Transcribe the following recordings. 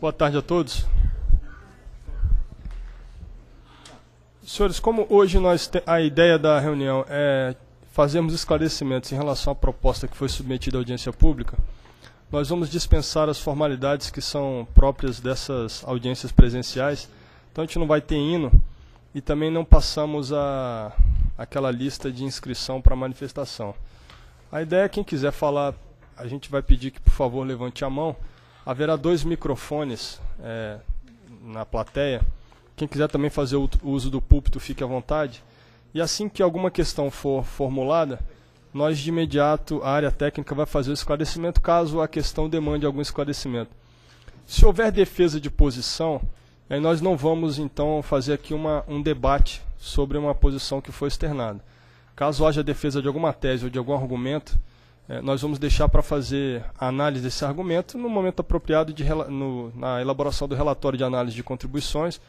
Boa tarde a todos. Senhores, como hoje a ideia da reunião é fazermos esclarecimentos em relação à proposta que foi submetida à audiência pública, nós vamos dispensar as formalidades que são próprias dessas audiências presenciais. Então a gente não vai ter hino e também não passamos aquela lista de inscrição para manifestação. A ideia é quem quiser falar, a gente vai pedir que, por favor, levante a mão. Haverá dois microfones na plateia. Quem quiser também fazer o uso do púlpito, fique à vontade. E assim que alguma questão for formulada, nós de imediato, a área técnica vai fazer o esclarecimento, caso a questão demande algum esclarecimento. Se houver defesa de posição, aí nós não vamos, então, fazer aqui um debate sobre uma posição que foi externada. Caso haja defesa de alguma tese ou de algum argumento, nós vamos deixar para fazer a análise desse argumento no momento apropriado na elaboração do relatório de análise de contribuições,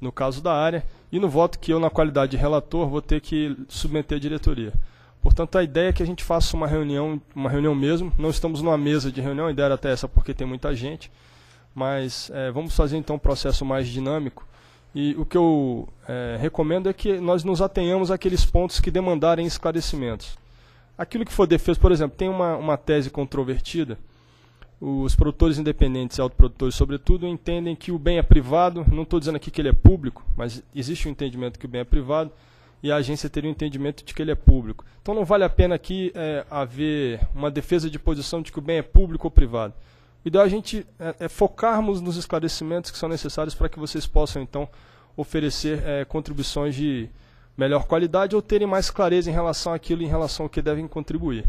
no caso da área, e no voto que eu, na qualidade de relator, vou ter que submeter à diretoria. Portanto, a ideia é que a gente faça uma reunião mesmo, não estamos numa mesa de reunião, a ideia era até essa porque tem muita gente, mas vamos fazer então um processo mais dinâmico, e o que eu recomendo é que nós nos atenhamos àqueles pontos que demandarem esclarecimentos. Aquilo que for defesa, por exemplo, tem uma tese controvertida, os produtores independentes e autoprodutores, sobretudo, entendem que o bem é privado, não estou dizendo aqui que ele é público, mas existe um entendimento que o bem é privado, e a agência teria o entendimento de que ele é público. Então não vale a pena aqui haver uma defesa de posição de que o bem é público ou privado. O ideal é a gente focarmos nos esclarecimentos que são necessários para que vocês possam, então, oferecer contribuições de melhor qualidade ou terem mais clareza em relação àquilo, em relação ao que devem contribuir.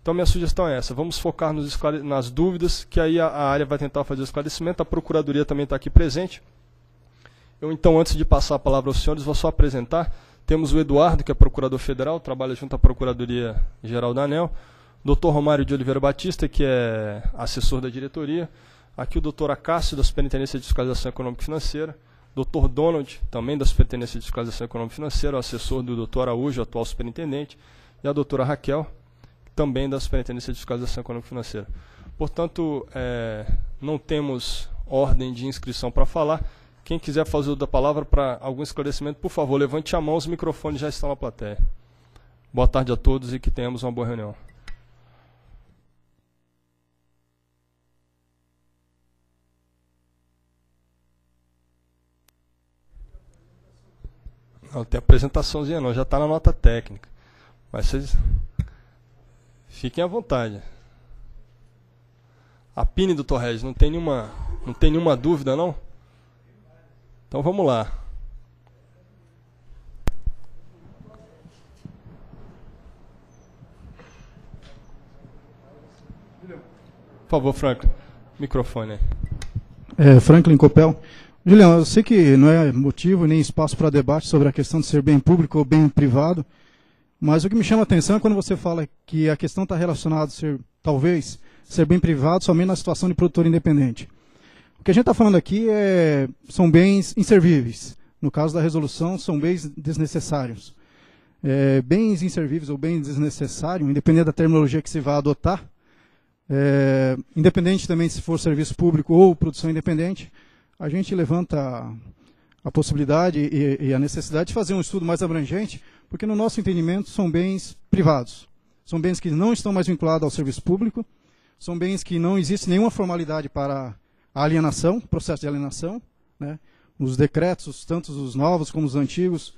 Então, minha sugestão é essa, vamos focar nas dúvidas, que aí a área vai tentar fazer o esclarecimento, a Procuradoria também está aqui presente. Eu, então, antes de passar a palavra aos senhores, vou só apresentar. Temos o Eduardo, que é procurador federal, trabalha junto à Procuradoria Geral da ANEEL. Dr. Romário de Oliveira Batista, que é assessor da diretoria. Aqui o Dr. Acácio, da Superintendência de Fiscalização Econômica e Financeira. Dr. Donald, também da Superintendência de Fiscalização Econômica e Financeira, assessor do Dr. Araújo, atual superintendente. E a doutora Raquel, também da Superintendência de Fiscalização Econômica e Financeira. Portanto, não temos ordem de inscrição para falar. Quem quiser fazer uso da palavra para algum esclarecimento, por favor, levante a mão, os microfones já estão na plateia. Boa tarde a todos e que tenhamos uma boa reunião. Não tem apresentaçãozinha não, já está na nota técnica. Mas vocês fiquem à vontade. A PINI do Torres, não tem nenhuma dúvida não? Então vamos lá. Por favor, Franklin. Microfone aí. Franklin Copel. Julião, eu sei que não é motivo nem espaço para debate sobre a questão de ser bem público ou bem privado, mas o que me chama a atenção é quando você fala que a questão está relacionada a ser, talvez, ser bem privado somente na situação de produtor independente. O que a gente está falando aqui são bens inservíveis. No caso da resolução, são bens desnecessários. Bens inservíveis ou bem desnecessário, independente da terminologia que se vá adotar, independente também se for serviço público ou produção independente, a gente levanta a possibilidade e a necessidade de fazer um estudo mais abrangente, porque no nosso entendimento são bens privados. São bens que não estão mais vinculados ao serviço público, são bens que não existe nenhuma formalidade para a alienação, processo de alienação, né? Os decretos, tanto os novos como os antigos,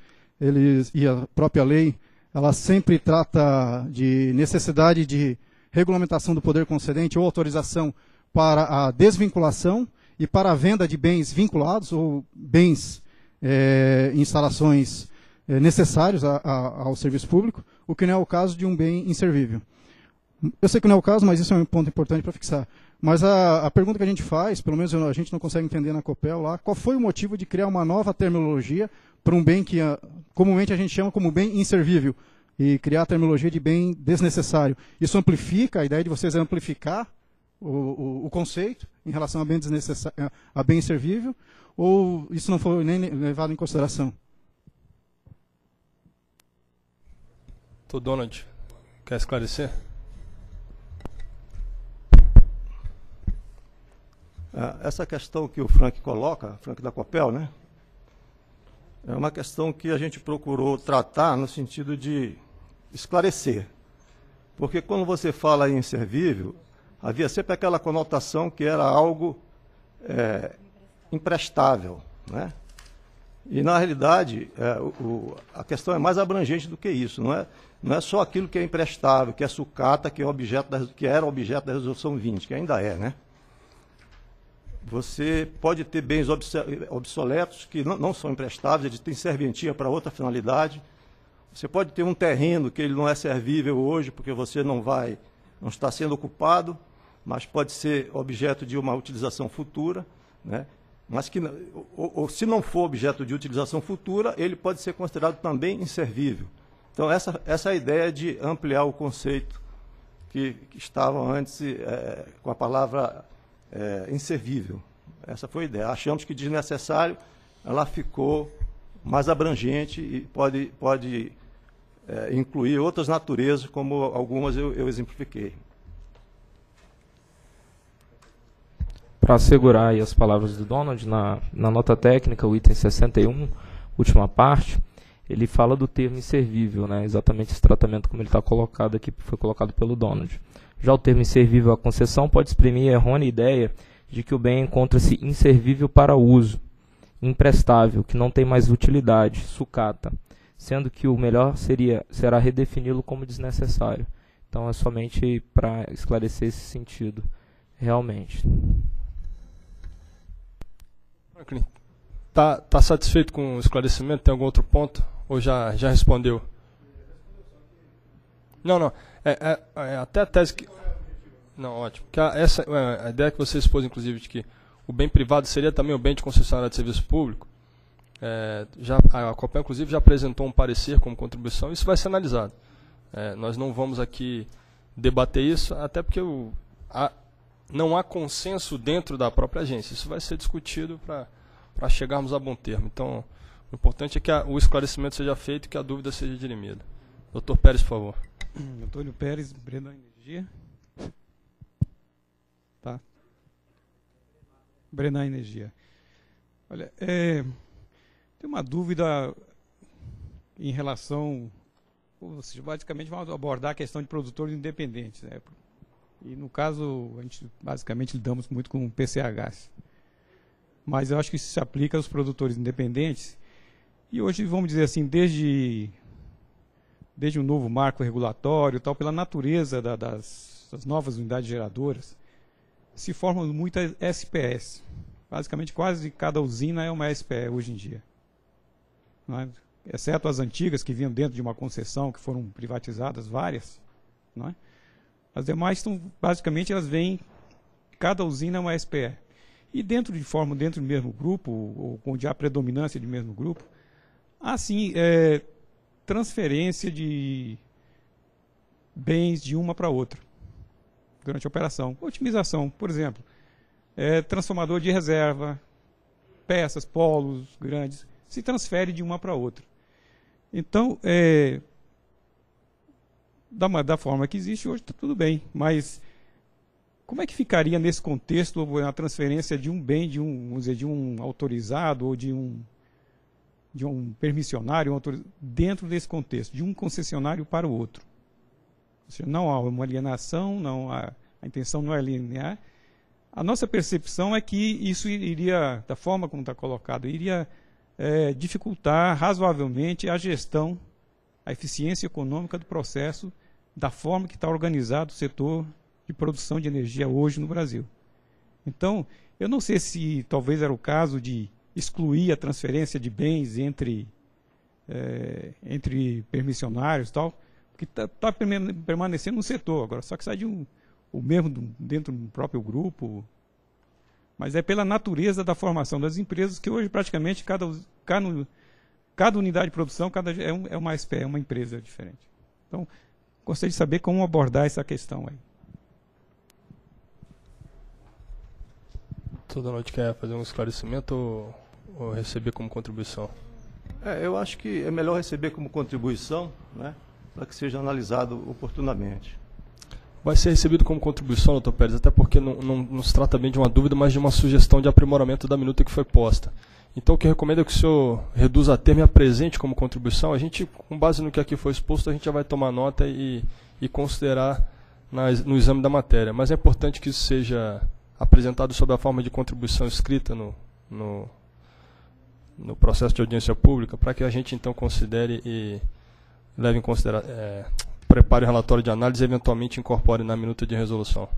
e a própria lei, ela sempre trata de necessidade de regulamentação do poder concedente ou autorização para a desvinculação e para a venda de bens vinculados ou bens, instalações necessários ao serviço público, o que não é o caso de um bem inservível. Eu sei que não é o caso, mas isso é um ponto importante para fixar. Mas a pergunta que a gente faz, pelo menos a gente não consegue entender na COPEL lá, qual foi o motivo de criar uma nova terminologia para um bem que comumente a gente chama como bem inservível, e criar a terminologia de bem desnecessário. Isso amplifica, a ideia de vocês é amplificar o conceito em relação a bem desnecessário, a bem inservível, ou isso não foi nem levado em consideração? Tô, Donald, quer esclarecer? Essa questão que o Frank coloca, Frank da COPEL, né, é uma questão que a gente procurou tratar no sentido de esclarecer. Porque quando você fala em servível, havia sempre aquela conotação que era algo imprestável, né? E, na realidade, a questão é mais abrangente do que isso. Não é só aquilo que é imprestável, que é sucata, que era objeto da Resolução 20, que ainda é, né? Você pode ter bens obsoletos que não são imprestáveis, eles têm serventia para outra finalidade. Você pode ter um terreno que ele não é servível hoje, porque você não está sendo ocupado, mas pode ser objeto de uma utilização futura, né? Mas que, ou se não for objeto de utilização futura, ele pode ser considerado também inservível. Então, essa é a ideia de ampliar o conceito que estava antes com a palavra inservível. Essa foi a ideia. Achamos que desnecessário, ela ficou mais abrangente e pode incluir outras naturezas, como algumas eu exemplifiquei. Para segurar aí as palavras do Donald, na nota técnica, o item 61, última parte, ele fala do termo inservível, né? Exatamente esse tratamento como ele está colocado aqui, foi colocado pelo Donald. Já o termo inservível à concessão pode exprimir a errônea ideia de que o bem encontra-se inservível para uso, imprestável, que não tem mais utilidade, sucata, sendo que o melhor será redefini-lo como desnecessário. Então é somente para esclarecer esse sentido, realmente. Tá satisfeito com o esclarecimento? Tem algum outro ponto? Ou já respondeu? Não. É até a tese que... Não, ótimo. Que a ideia que você expôs, inclusive, de que o bem privado seria também o bem de concessionária de serviço público, a COPEL, inclusive, já apresentou um parecer como contribuição, isso vai ser analisado. Nós não vamos aqui debater isso, até porque não há consenso dentro da própria agência. Isso vai ser discutido para chegarmos a bom termo. Então, o importante é que o esclarecimento seja feito e que a dúvida seja dirimida. Doutor Pérez, por favor. Antônio Pérez, Breno Energia. Tá. Breno Energia. Olha, tem uma dúvida em relação... Vocês basicamente vão abordar a questão de produtores independentes, né? E, no caso, a gente basicamente lidamos muito com PCHs. Mas eu acho que isso se aplica aos produtores independentes. E hoje, vamos dizer assim, desde um novo marco regulatório, tal, pela natureza das novas unidades geradoras, se formam muitas SPS. Basicamente, quase cada usina é uma SPE hoje em dia. Não é? Exceto as antigas, que vinham dentro de uma concessão, que foram privatizadas, várias, não é? As demais estão, basicamente, elas vêm, cada usina é uma SPE. E dentro do mesmo grupo, ou onde há predominância do mesmo grupo, há sim transferência de bens de uma para outra durante a operação. Otimização, por exemplo, transformador de reserva, peças, polos grandes, se transfere de uma para outra. Então, da forma que existe hoje, está tudo bem, mas como é que ficaria nesse contexto a transferência de um bem, vamos dizer, de um autorizado ou de um permissionário dentro desse contexto, de um concessionário para o outro? Ou seja, não há uma alienação, a intenção não é alienar. A nossa percepção é que isso iria, da forma como está colocado, iria dificultar razoavelmente a gestão, a eficiência econômica do processo, da forma que está organizado o setor de produção de energia hoje no Brasil. Então, eu não sei se talvez era o caso de excluir a transferência de bens entre permissionários e tal, porque está permanecendo no setor agora, só que sai de dentro do próprio grupo. Mas é pela natureza da formação das empresas que hoje praticamente cada unidade de produção é uma SPE, é uma empresa diferente. Então, gostaria de saber como abordar essa questão aí. Toda noite quer fazer um esclarecimento ou receber como contribuição? Eu acho que é melhor receber como contribuição, né, para que seja analisado oportunamente. vai ser recebido como contribuição, doutor Pérez, até porque não se trata bem de uma dúvida, mas de uma sugestão de aprimoramento da minuta que foi posta. Então, o que eu recomendo é que o senhor reduza a termo e apresente como contribuição. A gente, com base no que aqui foi exposto, a gente já vai tomar nota e considerar no exame da matéria. Mas é importante que isso seja apresentado sob a forma de contribuição escrita no processo de audiência pública, para que a gente, então, considere e leve em consideração, prepare o relatório de análise e, eventualmente, incorpore na minuta de resolução.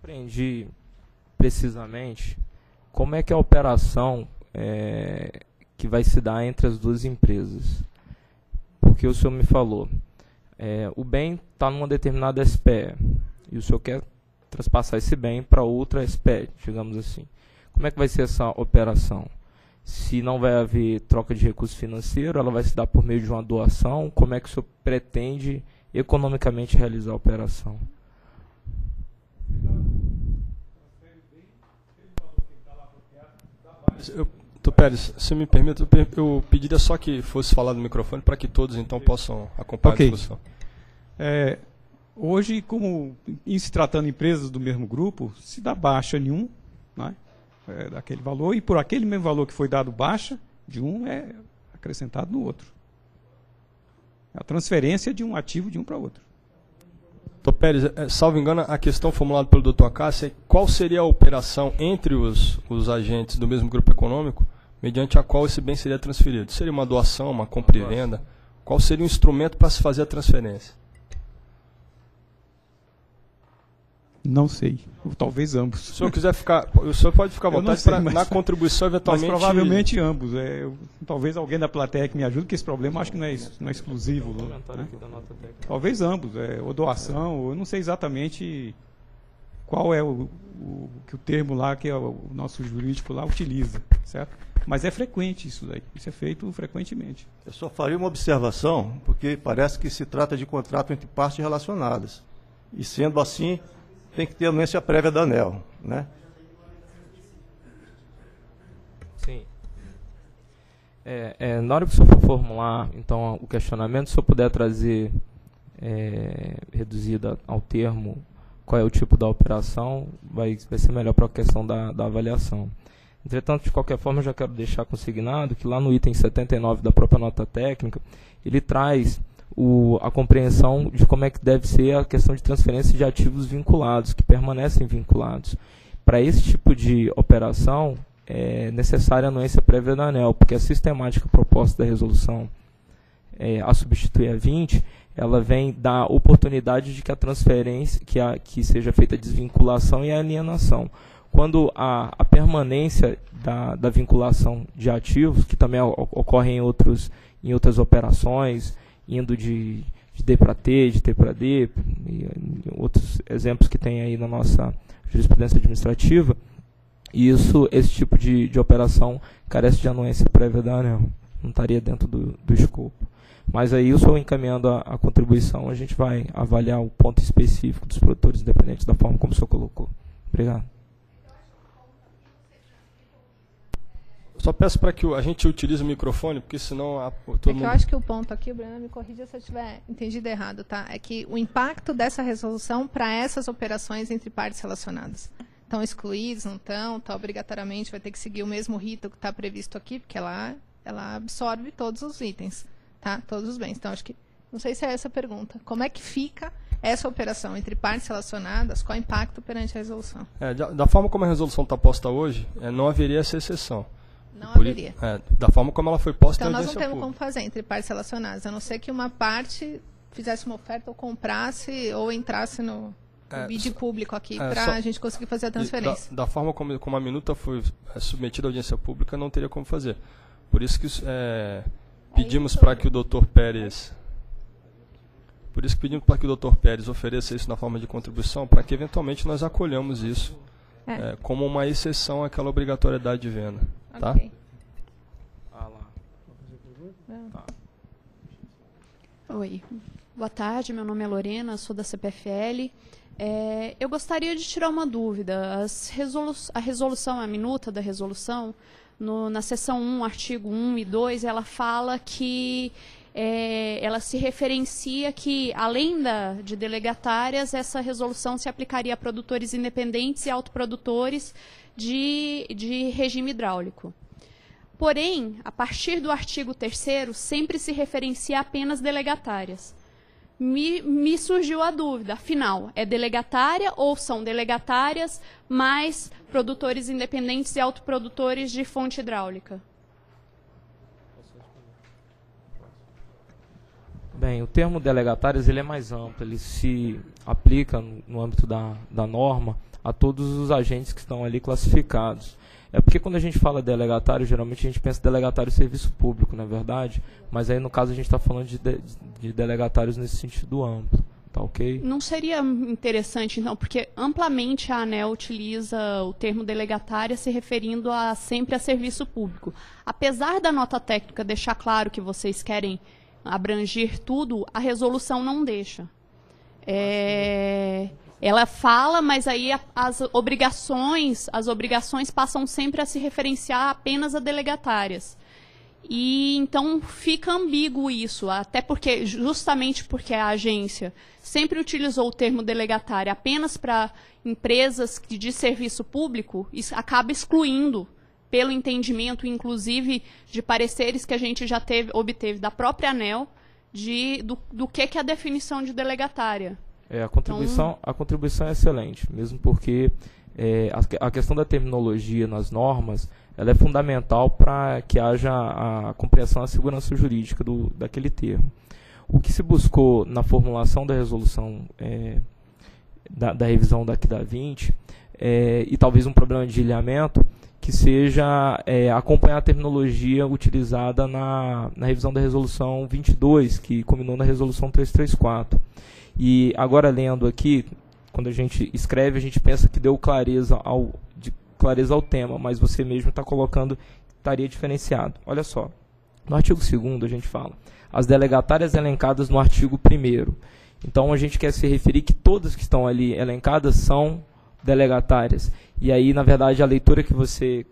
Aprendi precisamente como é que é a operação que vai se dar entre as duas empresas. Porque o senhor me falou, o bem está numa determinada SPE e o senhor quer transpassar esse bem para outra SPE, digamos assim. Como é que vai ser essa operação? Se não vai haver troca de recurso financeiro, ela vai se dar por meio de uma doação? Como é que o senhor pretende economicamente realizar a operação? Doutor Pérez, se me permite, eu pediria só que fosse falar no microfone para que todos, então, possam acompanhar a discussão. Hoje, como em se tratando empresas do mesmo grupo, se dá baixa em um, né, daquele valor, e por aquele mesmo valor que foi dado baixa, de um é acrescentado no outro. É a transferência de um ativo de um para outro. Doutor Pérez, salvo engano, a questão formulada pelo doutor Acácio é qual seria a operação entre os agentes do mesmo grupo econômico, mediante a qual esse bem seria transferido. Seria uma doação, uma compra e venda? Qual seria o instrumento para se fazer a transferência? Não sei. Talvez ambos. Se o senhor quiser ficar, o senhor pode ficar à vontade para na contribuição eventualmente. Mas provavelmente ambos. Talvez alguém da plateia que me ajude, que esse problema acho que não é exclusivo. Né? Talvez ambos. Ou doação, ou eu não sei exatamente qual é o termo lá que o nosso jurídico lá utiliza. Certo? Mas é frequente isso daí. Isso é feito frequentemente. Eu só faria uma observação, porque parece que se trata de contrato entre partes relacionadas. E sendo assim, tem que ter anuência prévia da ANEEL, né? Sim. Na hora que o senhor for formular, então, o questionamento, se o senhor puder trazer reduzida ao termo qual é o tipo da operação, vai ser melhor para a questão da avaliação. Entretanto, de qualquer forma, eu já quero deixar consignado que lá no item 79 da própria nota técnica, ele traz a compreensão de como é que deve ser a questão de transferência de ativos vinculados, que permanecem vinculados. Para esse tipo de operação, é necessária a anuência prévia da ANEEL, porque a sistemática proposta da resolução a substituir a 20, ela vem da oportunidade de que a transferência, que seja feita a desvinculação e a alienação. Quando a permanência da vinculação de ativos, que também ocorre em outras operações, indo de D para T, de T para D, e outros exemplos que tem aí na nossa jurisprudência administrativa, e esse tipo de operação carece de anuência prévia da ANEEL, não estaria dentro do escopo. Mas aí eu sou encaminhando a contribuição, a gente vai avaliar o ponto específico dos produtores independentes da forma como o senhor colocou. Obrigado. Só peço para que a gente utilize o microfone, porque senão eu acho que o ponto aqui, Breno, me corrija se eu tiver entendido errado, tá? É que o impacto dessa resolução para essas operações entre partes relacionadas. Estão excluídos, não estão, obrigatoriamente vai ter que seguir o mesmo rito que está previsto aqui, porque ela absorve todos os itens, tá? Todos os bens. Então, acho que, não sei se é essa a pergunta. Como é que fica essa operação entre partes relacionadas, qual é o impacto perante a resolução? Da forma como a resolução está posta hoje, não haveria essa exceção. Não haveria. Da forma como ela foi posta. Então, nós não temos como fazer entre partes relacionadas, a não ser que uma parte fizesse uma oferta ou comprasse ou entrasse no bid público aqui para a gente conseguir fazer a transferência. Da forma como a minuta foi submetida à audiência pública, não teria como fazer. Por isso que pedimos para que o doutor Pérez... Por isso que pedimos para que o doutor Pérez ofereça isso na forma de contribuição, para que eventualmente nós acolhamos isso como uma exceção àquela obrigatoriedade de venda. Tá? Okay. Oi, boa tarde, meu nome é Lorena, sou da CPFL. Eu gostaria de tirar uma dúvida. A minuta da resolução, na seção 1, artigo 1 e 2, ela fala que ela se referencia que, além de delegatárias, essa resolução se aplicaria a produtores independentes e autoprodutores de regime hidráulico. Porém, a partir do artigo 3º, sempre se referencia apenas delegatárias. Me surgiu a dúvida, afinal, é delegatária ou são delegatárias mais produtores independentes e autoprodutores de fonte hidráulica? Bem, o termo delegatárias ele é mais amplo, ele se aplica no âmbito da norma a todos os agentes que estão ali classificados. É porque quando a gente fala delegatário, geralmente a gente pensa delegatário serviço público, não é verdade? Mas aí, no caso, a gente está falando de delegatários nesse sentido amplo, tá ok? Não seria interessante, então, porque amplamente a ANEEL utiliza o termo delegatária se referindo sempre a serviço público. Apesar da nota técnica deixar claro que vocês querem abranger tudo, a resolução não deixa. Ela fala, mas aí as obrigações passam sempre a se referenciar apenas a delegatárias. E então fica ambíguo isso, até porque, justamente porque a agência sempre utilizou o termo delegatária apenas para empresas de serviço público, isso acaba excluindo, pelo entendimento, inclusive, de pareceres que a gente já obteve da própria ANEEL, do que é a definição de delegatária. A contribuição é excelente, mesmo porque a questão da terminologia nas normas ela é fundamental para que haja a compreensão da segurança jurídica daquele termo. O que se buscou na formulação da resolução da revisão daqui da 20, e talvez um problema de ilhamento, que seja acompanhar a terminologia utilizada na revisão da resolução 22, que culminou na resolução 334. E agora, lendo aqui, quando a gente escreve, a gente pensa que deu clareza ao tema, mas você mesmo está colocando que estaria diferenciado. Olha só, no artigo 2º a gente fala, as delegatárias elencadas no artigo 1º. Então, a gente quer se referir que todas que estão ali elencadas são delegatárias. E aí, na verdade, a leitura que você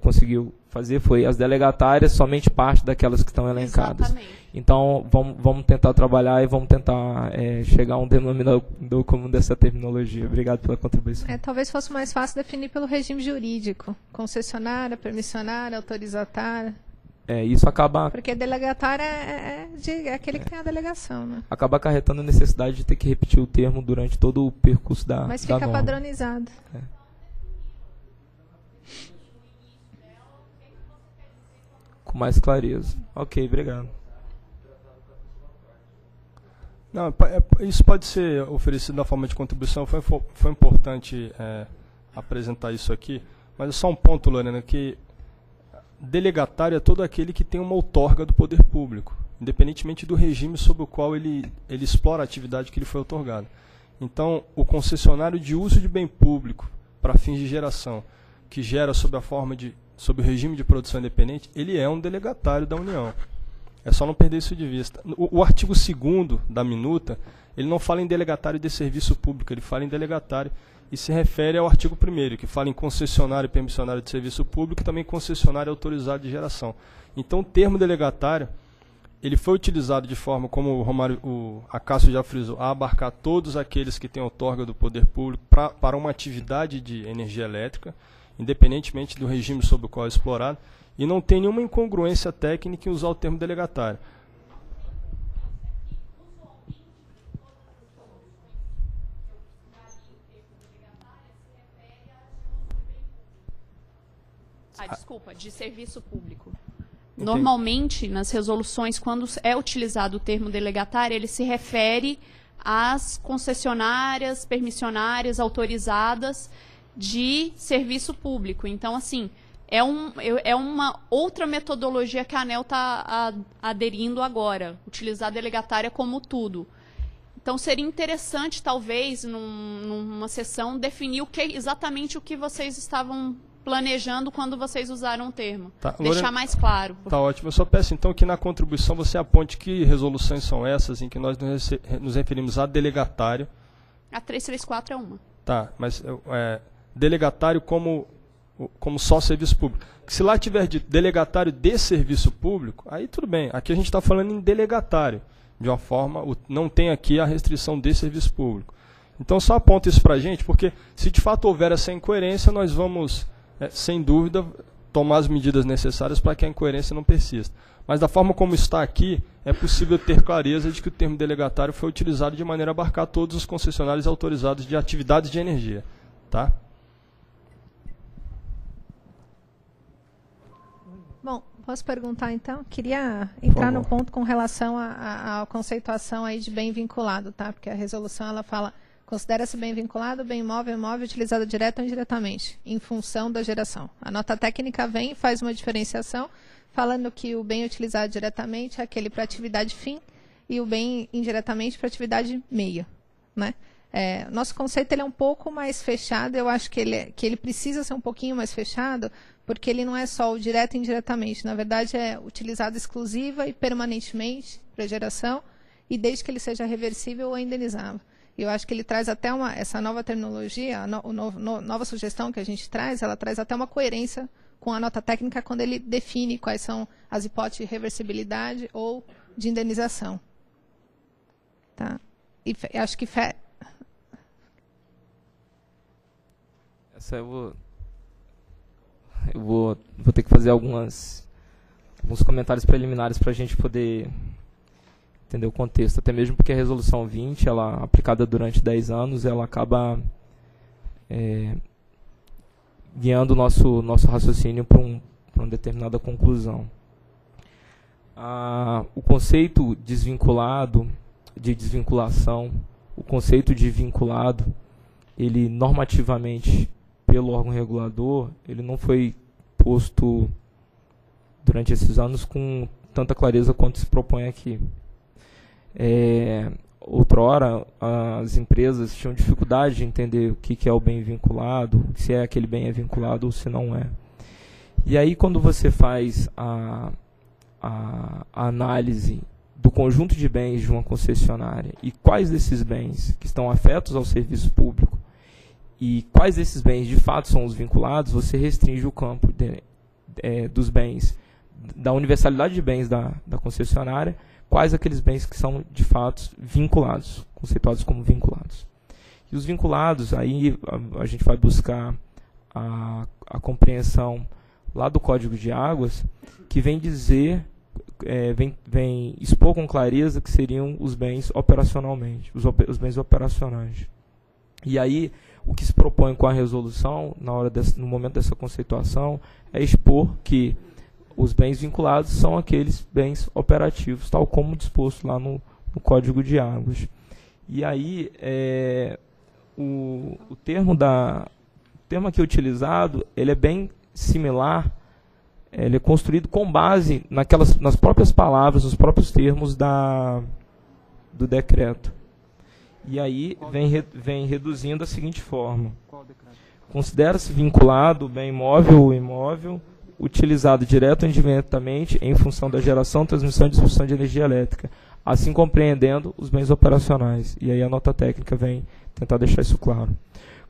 conseguiu fazer foi as delegatárias, somente parte daquelas que estão elencadas. Exatamente. Então, vamos tentar trabalhar e vamos tentar chegar a um denominador comum dessa terminologia. Obrigado pela contribuição. Talvez fosse mais fácil definir pelo regime jurídico. Concessionária, permissionária, autorizatária. Isso acaba... Porque delegatária é aquele que tem a delegação, né? Acaba acarretando a necessidade de ter que repetir o termo durante todo o percurso da norma. Mas fica padronizado. Com mais clareza. Ok, obrigado. Não, isso pode ser oferecido na forma de contribuição. Foi importante apresentar isso aqui. Mas é só um ponto, Lorena, que... Delegatário é todo aquele que tem uma outorga do poder público, independentemente do regime sob o qual ele explora a atividade que ele foi outorgado. Então, o concessionário de uso de bem público para fins de geração, que gera sob o regime de produção independente, ele é um delegatário da União. É só não perder isso de vista. O artigo 2º da minuta, ele não fala em delegatário de serviço público, ele fala em delegatário e se refere ao artigo 1º, que fala em concessionário e permissionário de serviço público e também concessionário autorizado de geração. Então, o termo delegatário, ele foi utilizado de forma, como o Acácio já frisou, a abarcar todos aqueles que têm outorga do poder público para uma atividade de energia elétrica, independentemente do regime sob o qual é explorado, e não tem nenhuma incongruência técnica em usar o termo delegatário. Desculpa, de serviço público. Entendi. Normalmente, nas resoluções, quando é utilizado o termo delegatário, ele se refere às concessionárias, permissionárias, autorizadas de serviço público. Então, assim, é uma outra metodologia que a ANEEL está aderindo agora, utilizar a delegatária como tudo. Então, seria interessante, talvez, numa sessão, definir exatamente o que vocês estavam planejando quando vocês usaram o termo. Tá, deixar Lorena, mais claro. Tá ótimo. Eu só peço, então, que na contribuição você aponte que resoluções são essas em que nós nos referimos a delegatário A 334 é uma. Tá, mas delegatário como só serviço público. Se lá tiver dito delegatário de serviço público, aí tudo bem. Aqui a gente está falando em delegatário. De uma forma, não tem aqui a restrição de serviço público. Então só aponta isso para a gente, porque se de fato houver essa incoerência, nós vamos, sem dúvida, tomar as medidas necessárias para que a incoerência não persista. Mas da forma como está aqui, é possível ter clareza de que o termo delegatário foi utilizado de maneira a abarcar todos os concessionários autorizados de atividades de energia. Tá? Bom, posso perguntar então? Queria entrar no ponto com relação à conceituação aí de bem vinculado, tá? Porque a resolução ela fala... Considera-se bem vinculado, bem imóvel, imóvel utilizado direta ou indiretamente, em função da geração. A nota técnica vem e faz uma diferenciação, falando que o bem utilizado diretamente é aquele para atividade fim e o bem indiretamente para atividade meio. Né? Nosso conceito ele é um pouco mais fechado, eu acho que ele precisa ser um pouquinho mais fechado, porque ele não é só o direto e indiretamente, na verdade é utilizado exclusiva e permanentemente para geração, e desde que ele seja reversível ou indenizável. Eu acho que ele traz até essa nova terminologia, nova sugestão que a gente traz, ela traz até uma coerência com a nota técnica quando ele define quais são as hipóteses de reversibilidade ou de indenização. Tá? E acho que... Essa eu vou ter que fazer alguns comentários preliminares para a gente poder... entender o contexto, até mesmo porque a Resolução 20, ela aplicada durante 10 anos, ela acaba guiando o nosso raciocínio para uma determinada conclusão. O conceito desvinculado, de desvinculação, o conceito de vinculado, ele normativamente, pelo órgão regulador, ele não foi posto durante esses anos com tanta clareza quanto se propõe aqui. Outrora, as empresas tinham dificuldade de entender o que é o bem vinculado, se aquele bem é vinculado ou se não é. E aí, quando você faz a análise do conjunto de bens de uma concessionária e quais desses bens que estão afetos ao serviço público e quais desses bens de fato são os vinculados, você restringe o campo dos bens, da universalidade de bens da concessionária, quais aqueles bens que são, de fato, vinculados, conceituados como vinculados. E os vinculados, aí a gente vai buscar a compreensão lá do Código de Águas, que vem dizer, vem expor com clareza que seriam os bens operacionalmente, os bens operacionais. E aí, o que se propõe com a resolução, no momento dessa conceituação, é expor que os bens vinculados são aqueles bens operativos, tal como disposto lá no Código de Águas. E aí, o termo aqui utilizado, ele é bem similar, ele é construído com base nas próprias palavras, nos próprios termos do decreto. E aí, vem reduzindo da seguinte forma. Considera-se vinculado o bem imóvel ou imóvel, utilizado direto ou indiretamente em função da geração, transmissão e distribuição de energia elétrica, assim compreendendo os bens operacionais. E aí a nota técnica vem tentar deixar isso claro.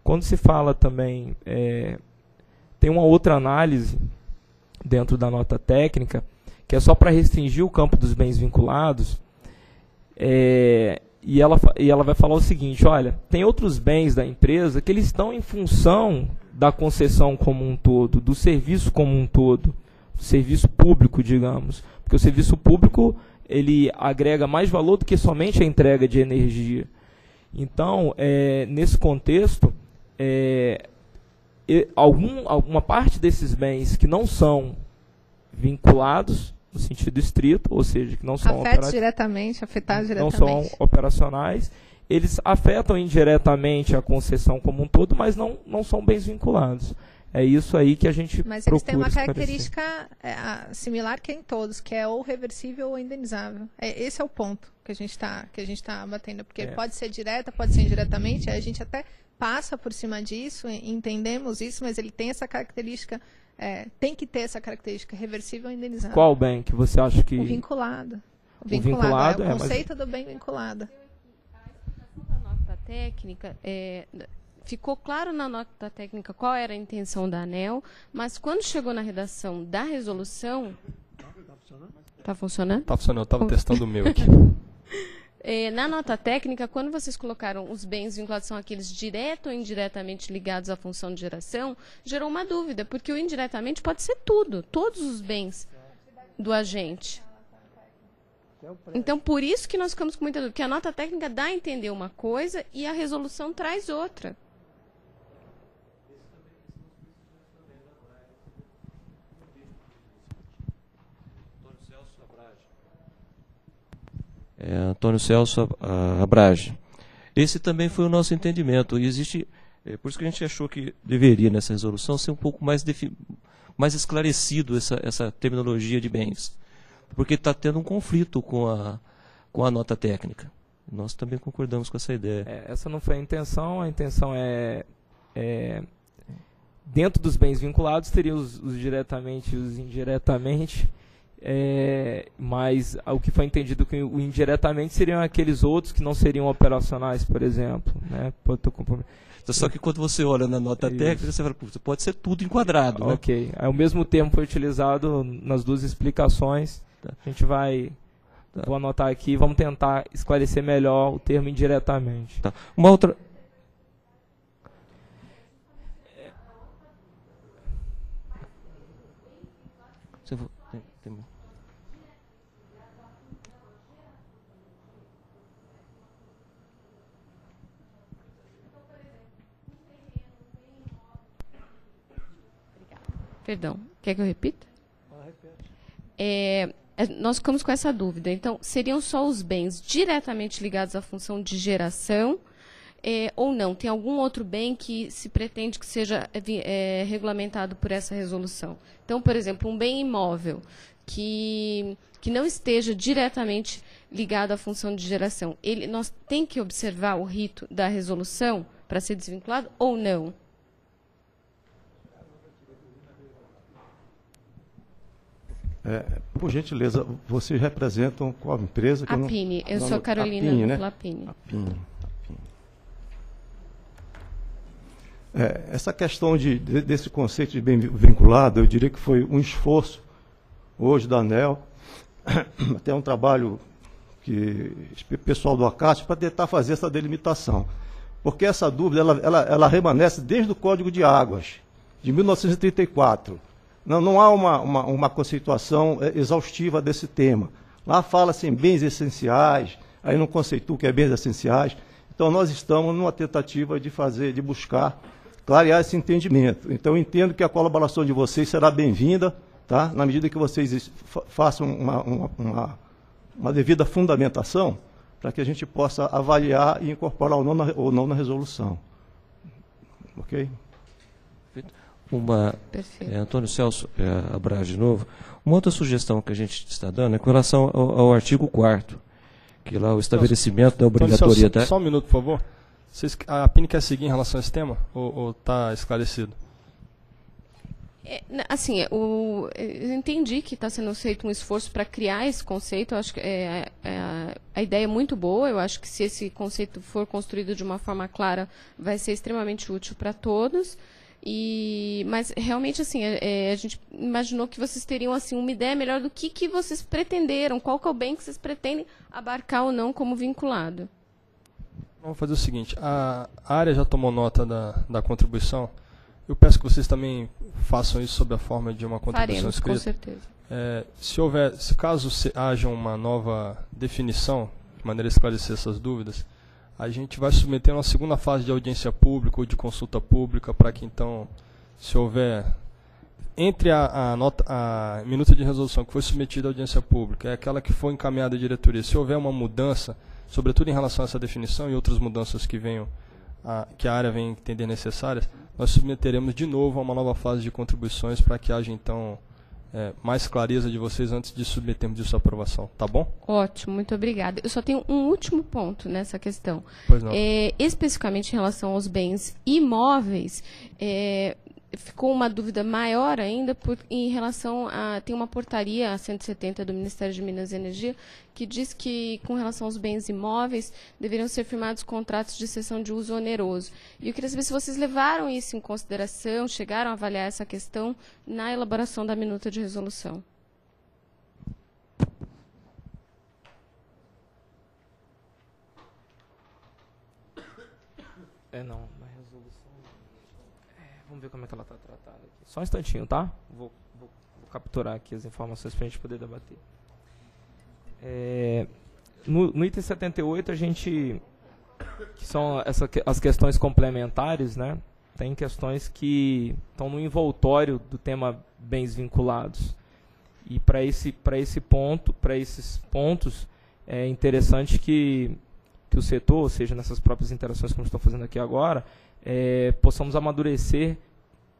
Quando se fala também, tem uma outra análise dentro da nota técnica, que é só para restringir o campo dos bens vinculados, e ela vai falar o seguinte, olha, tem outros bens da empresa que eles estão em função da concessão como um todo, do serviço como um todo, do serviço público, digamos. Porque o serviço público, ele agrega mais valor do que somente a entrega de energia. Então, nesse contexto, alguma parte desses bens que não são vinculados, no sentido estrito, ou seja, que não são operacionais, eles afetam indiretamente a concessão como um todo, mas não são bens vinculados. É isso aí que a gente procura. Mas eles têm uma característica similar que é em todos, que é ou reversível ou indenizável. Esse é o ponto que a gente está batendo, porque pode ser direta, pode ser indiretamente, a gente até passa por cima disso, entendemos isso, mas ele tem essa característica... tem que ter essa característica reversível ou indenizável. Qual bem que você acha que... O vinculado. O vinculado é o conceito do bem vinculado. A explicação da nota técnica, ficou claro na nota técnica qual era a intenção da ANEEL, mas quando chegou na redação da resolução... Está funcionando? Está funcionando? Está funcionando, eu estava testando o meu aqui. Na nota técnica, quando vocês colocaram os bens vinculados são aqueles direto ou indiretamente ligados à função de geração, gerou uma dúvida, porque o indiretamente pode ser tudo, todos os bens do agente. Então, por isso que nós ficamos com muita dúvida, porque a nota técnica dá a entender uma coisa e a resolução traz outra. Antônio Celso Abrage. Esse também foi o nosso entendimento. E existe, por isso que a gente achou que deveria, nessa resolução, ser um pouco mais esclarecido essa terminologia de bens. Porque está tendo um conflito com a nota técnica. Nós também concordamos com essa ideia. Essa não foi a intenção. A intenção é dentro dos bens vinculados, teria os diretamente e os indiretamente. Mas o que foi entendido que o indiretamente seriam aqueles outros que não seriam operacionais, por exemplo, né? Só que quando você olha na nota técnica, você fala, puxa, pode ser tudo enquadrado, né? Ok, aí o mesmo termo foi utilizado nas duas explicações, tá. A gente vai, tá. Vou anotar aqui e vamos tentar esclarecer melhor o termo indiretamente. Tá. Uma outra... Você vai... Perdão, quer que eu repita? Nós ficamos com essa dúvida. Então, seriam só os bens diretamente ligados à função de geração ou não? Tem algum outro bem que se pretende que seja regulamentado por essa resolução? Então, por exemplo, um bem imóvel que não esteja diretamente ligado à função de geração. Nós tem que observar o rito da resolução para ser desvinculado ou não? Por gentileza, vocês representam qual empresa? A PINI. Eu sou Carolina Lapini, né? Essa questão desse conceito de bem vinculado, eu diria que foi um esforço hoje da ANEEL, até um trabalho pessoal do ACAT, para tentar fazer essa delimitação. Porque essa dúvida ela permanece desde o Código de Águas, de 1934. Não há uma conceituação exaustiva desse tema. Lá fala-se em bens essenciais, aí não conceitua o que é bens essenciais. Então, nós estamos numa tentativa de buscar clarear esse entendimento. Então, eu entendo que a colaboração de vocês será bem-vinda, tá? Na medida que vocês façam uma devida fundamentação para que a gente possa avaliar e incorporar ou não na resolução. Ok? Perfeito. Antônio Celso Abrage de novo. Uma outra sugestão que a gente está dando é com relação ao artigo 4º, que lá o estabelecimento da obrigatoriedade... Só um minuto, por favor. Vocês, a PINI quer seguir em relação a esse tema? Ou está esclarecido? Eu entendi que está sendo feito um esforço para criar esse conceito. Eu acho que a ideia é muito boa. Eu acho que se esse conceito for construído de uma forma clara, vai ser extremamente útil para todos. Mas realmente a gente imaginou que vocês teriam uma ideia melhor do que vocês pretenderam, qual que é o bem que vocês pretendem abarcar ou não como vinculado. Vamos fazer o seguinte, a área já tomou nota da contribuição, eu peço que vocês também façam isso sob a forma de uma contribuição escrita. Faremos, com certeza. Caso haja uma nova definição, de maneira a esclarecer essas dúvidas, a gente vai submeter uma segunda fase de audiência pública ou de consulta pública para que, então, se houver... Entre a minuta de resolução que foi submetida à audiência pública, aquela que foi encaminhada à diretoria, se houver uma mudança, sobretudo em relação a essa definição e outras mudanças que a área vem entender necessárias, nós submeteremos de novo a uma nova fase de contribuições para que haja, então, mais clareza de vocês antes de submetermos isso à aprovação, tá bom? Ótimo, muito obrigada. Eu só tenho um último ponto nessa questão. Pois não. Especificamente em relação aos bens imóveis, ficou uma dúvida maior ainda em relação a... Tem uma portaria, a 170, do Ministério de Minas e Energia, que diz que, com relação aos bens imóveis, deveriam ser firmados contratos de cessão de uso oneroso. E eu queria saber se vocês levaram isso em consideração, chegaram a avaliar essa questão na elaboração da minuta de resolução. Não, na resolução... vamos ver como é que ela está tratada aqui. Só um instantinho, tá? Vou capturar aqui as informações para a gente poder debater. No item 78, a gente... Que são as questões complementares, né? Tem questões que estão no envoltório do tema bens vinculados. E para esses pontos, é interessante que o setor, ou seja, nessas próprias interações que nós estamos fazendo aqui agora, possamos amadurecer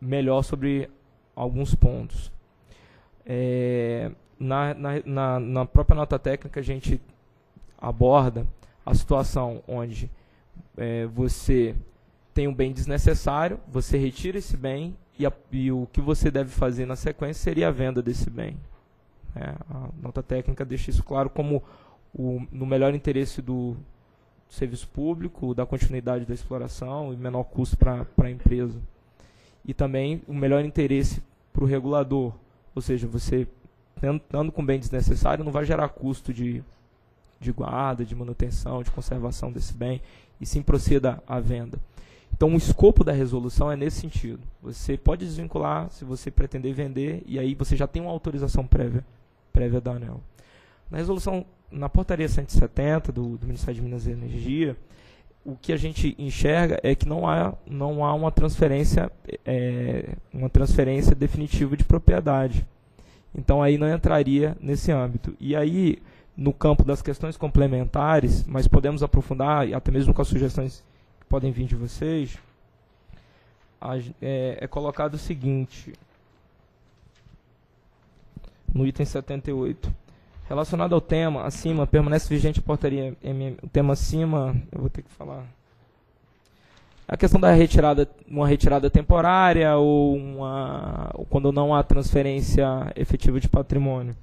melhor sobre alguns pontos. Na própria nota técnica, a gente aborda a situação onde você tem um bem desnecessário, você retira esse bem e o que você deve fazer na sequência seria a venda desse bem. A nota técnica deixa isso claro como no melhor interesse do serviço público, da continuidade da exploração e menor custo para a empresa. E também o melhor interesse para o regulador, ou seja, você tentando com bem desnecessário não vai gerar custo de guarda, de manutenção, de conservação desse bem, e sim proceda à venda. Então o escopo da resolução é nesse sentido. Você pode desvincular se você pretender vender, e aí você já tem uma autorização prévia da ANEEL. Na resolução... Na portaria 170 do Ministério de Minas e Energia, o que a gente enxerga é que não há uma transferência definitiva de propriedade. Então, aí não entraria nesse âmbito. E aí, no campo das questões complementares, mas podemos aprofundar, até mesmo com as sugestões que podem vir de vocês, é colocado o seguinte, no item 78. Relacionado ao tema acima, permanece vigente a portaria MME. O tema acima, eu vou ter que falar. A questão da retirada, uma retirada temporária ou quando não há transferência efetiva de patrimônio.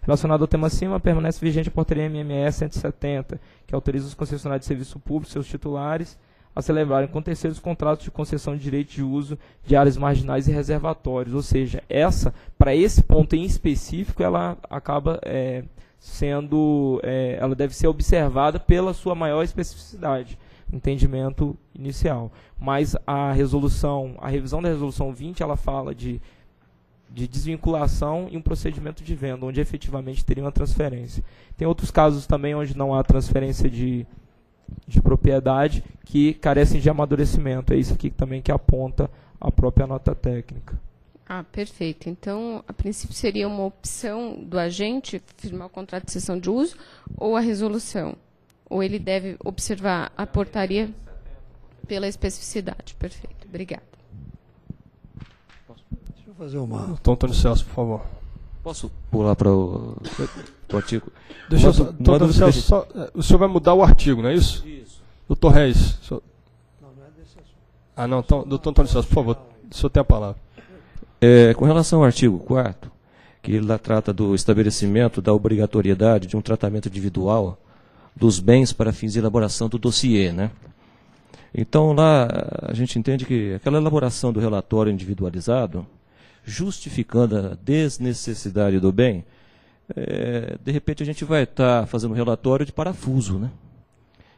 Relacionado ao tema acima, permanece vigente a portaria MME 170, que autoriza os concessionários de serviço público, seus titulares, a celebrarem com terceiros contratos de concessão de direito de uso de áreas marginais e reservatórios. Ou seja, para esse ponto em específico, ela acaba ela deve ser observada pela sua maior especificidade, entendimento inicial. Mas a revisão da resolução 20, ela fala de desvinculação e um procedimento de venda, onde efetivamente teria uma transferência. Tem outros casos também onde não há transferência de propriedade, que carecem de amadurecimento. É isso aqui também que aponta a própria nota técnica. Ah, perfeito. Então, a princípio seria uma opção do agente firmar o contrato de cessão de uso ou a resolução? Ou ele deve observar a portaria pela especificidade? Perfeito. Obrigada. Deixa eu fazer uma... Tom Antônio Celso, por favor. Posso pular para o artigo? Deixa eu só, o senhor vai mudar o artigo, não é isso? Isso. Doutor Reis. Senhor... Não, não é desse assunto. Ah, não. Então, doutor Antônio Celso, por favor, o senhor tem a palavra. Com relação ao artigo 4, que ele lá trata do estabelecimento da obrigatoriedade de um tratamento individual dos bens para fins de elaboração do dossiê, né? Então, lá a gente entende que aquela elaboração do relatório individualizado, justificando a desnecessidade do bem, de repente a gente vai estar fazendo um relatório de parafuso, né?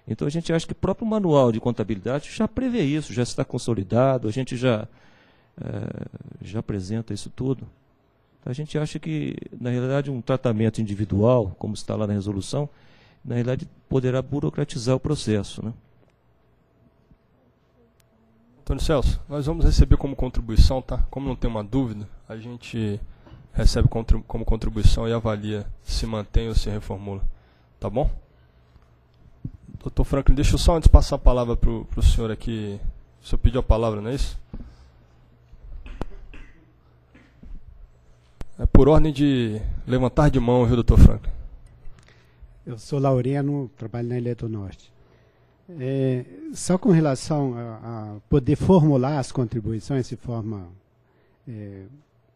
Então a gente acha que o próprio manual de contabilidade já prevê isso, já está consolidado, a gente já apresenta isso tudo. A gente acha que, na realidade, um tratamento individual, como está lá na resolução, na realidade poderá burocratizar o processo, né? Antônio Celso, nós vamos receber como contribuição, tá? Como não tem uma dúvida, a gente recebe como contribuição e avalia se mantém ou se reformula. Tá bom? Doutor Franklin, deixa eu só antes passar a palavra para o senhor aqui. O senhor pediu a palavra, não é isso? É por ordem de levantar de mão, viu, doutor Franklin? Eu sou Laureno, trabalho na Eletronorte. Só com relação a poder formular as contribuições de forma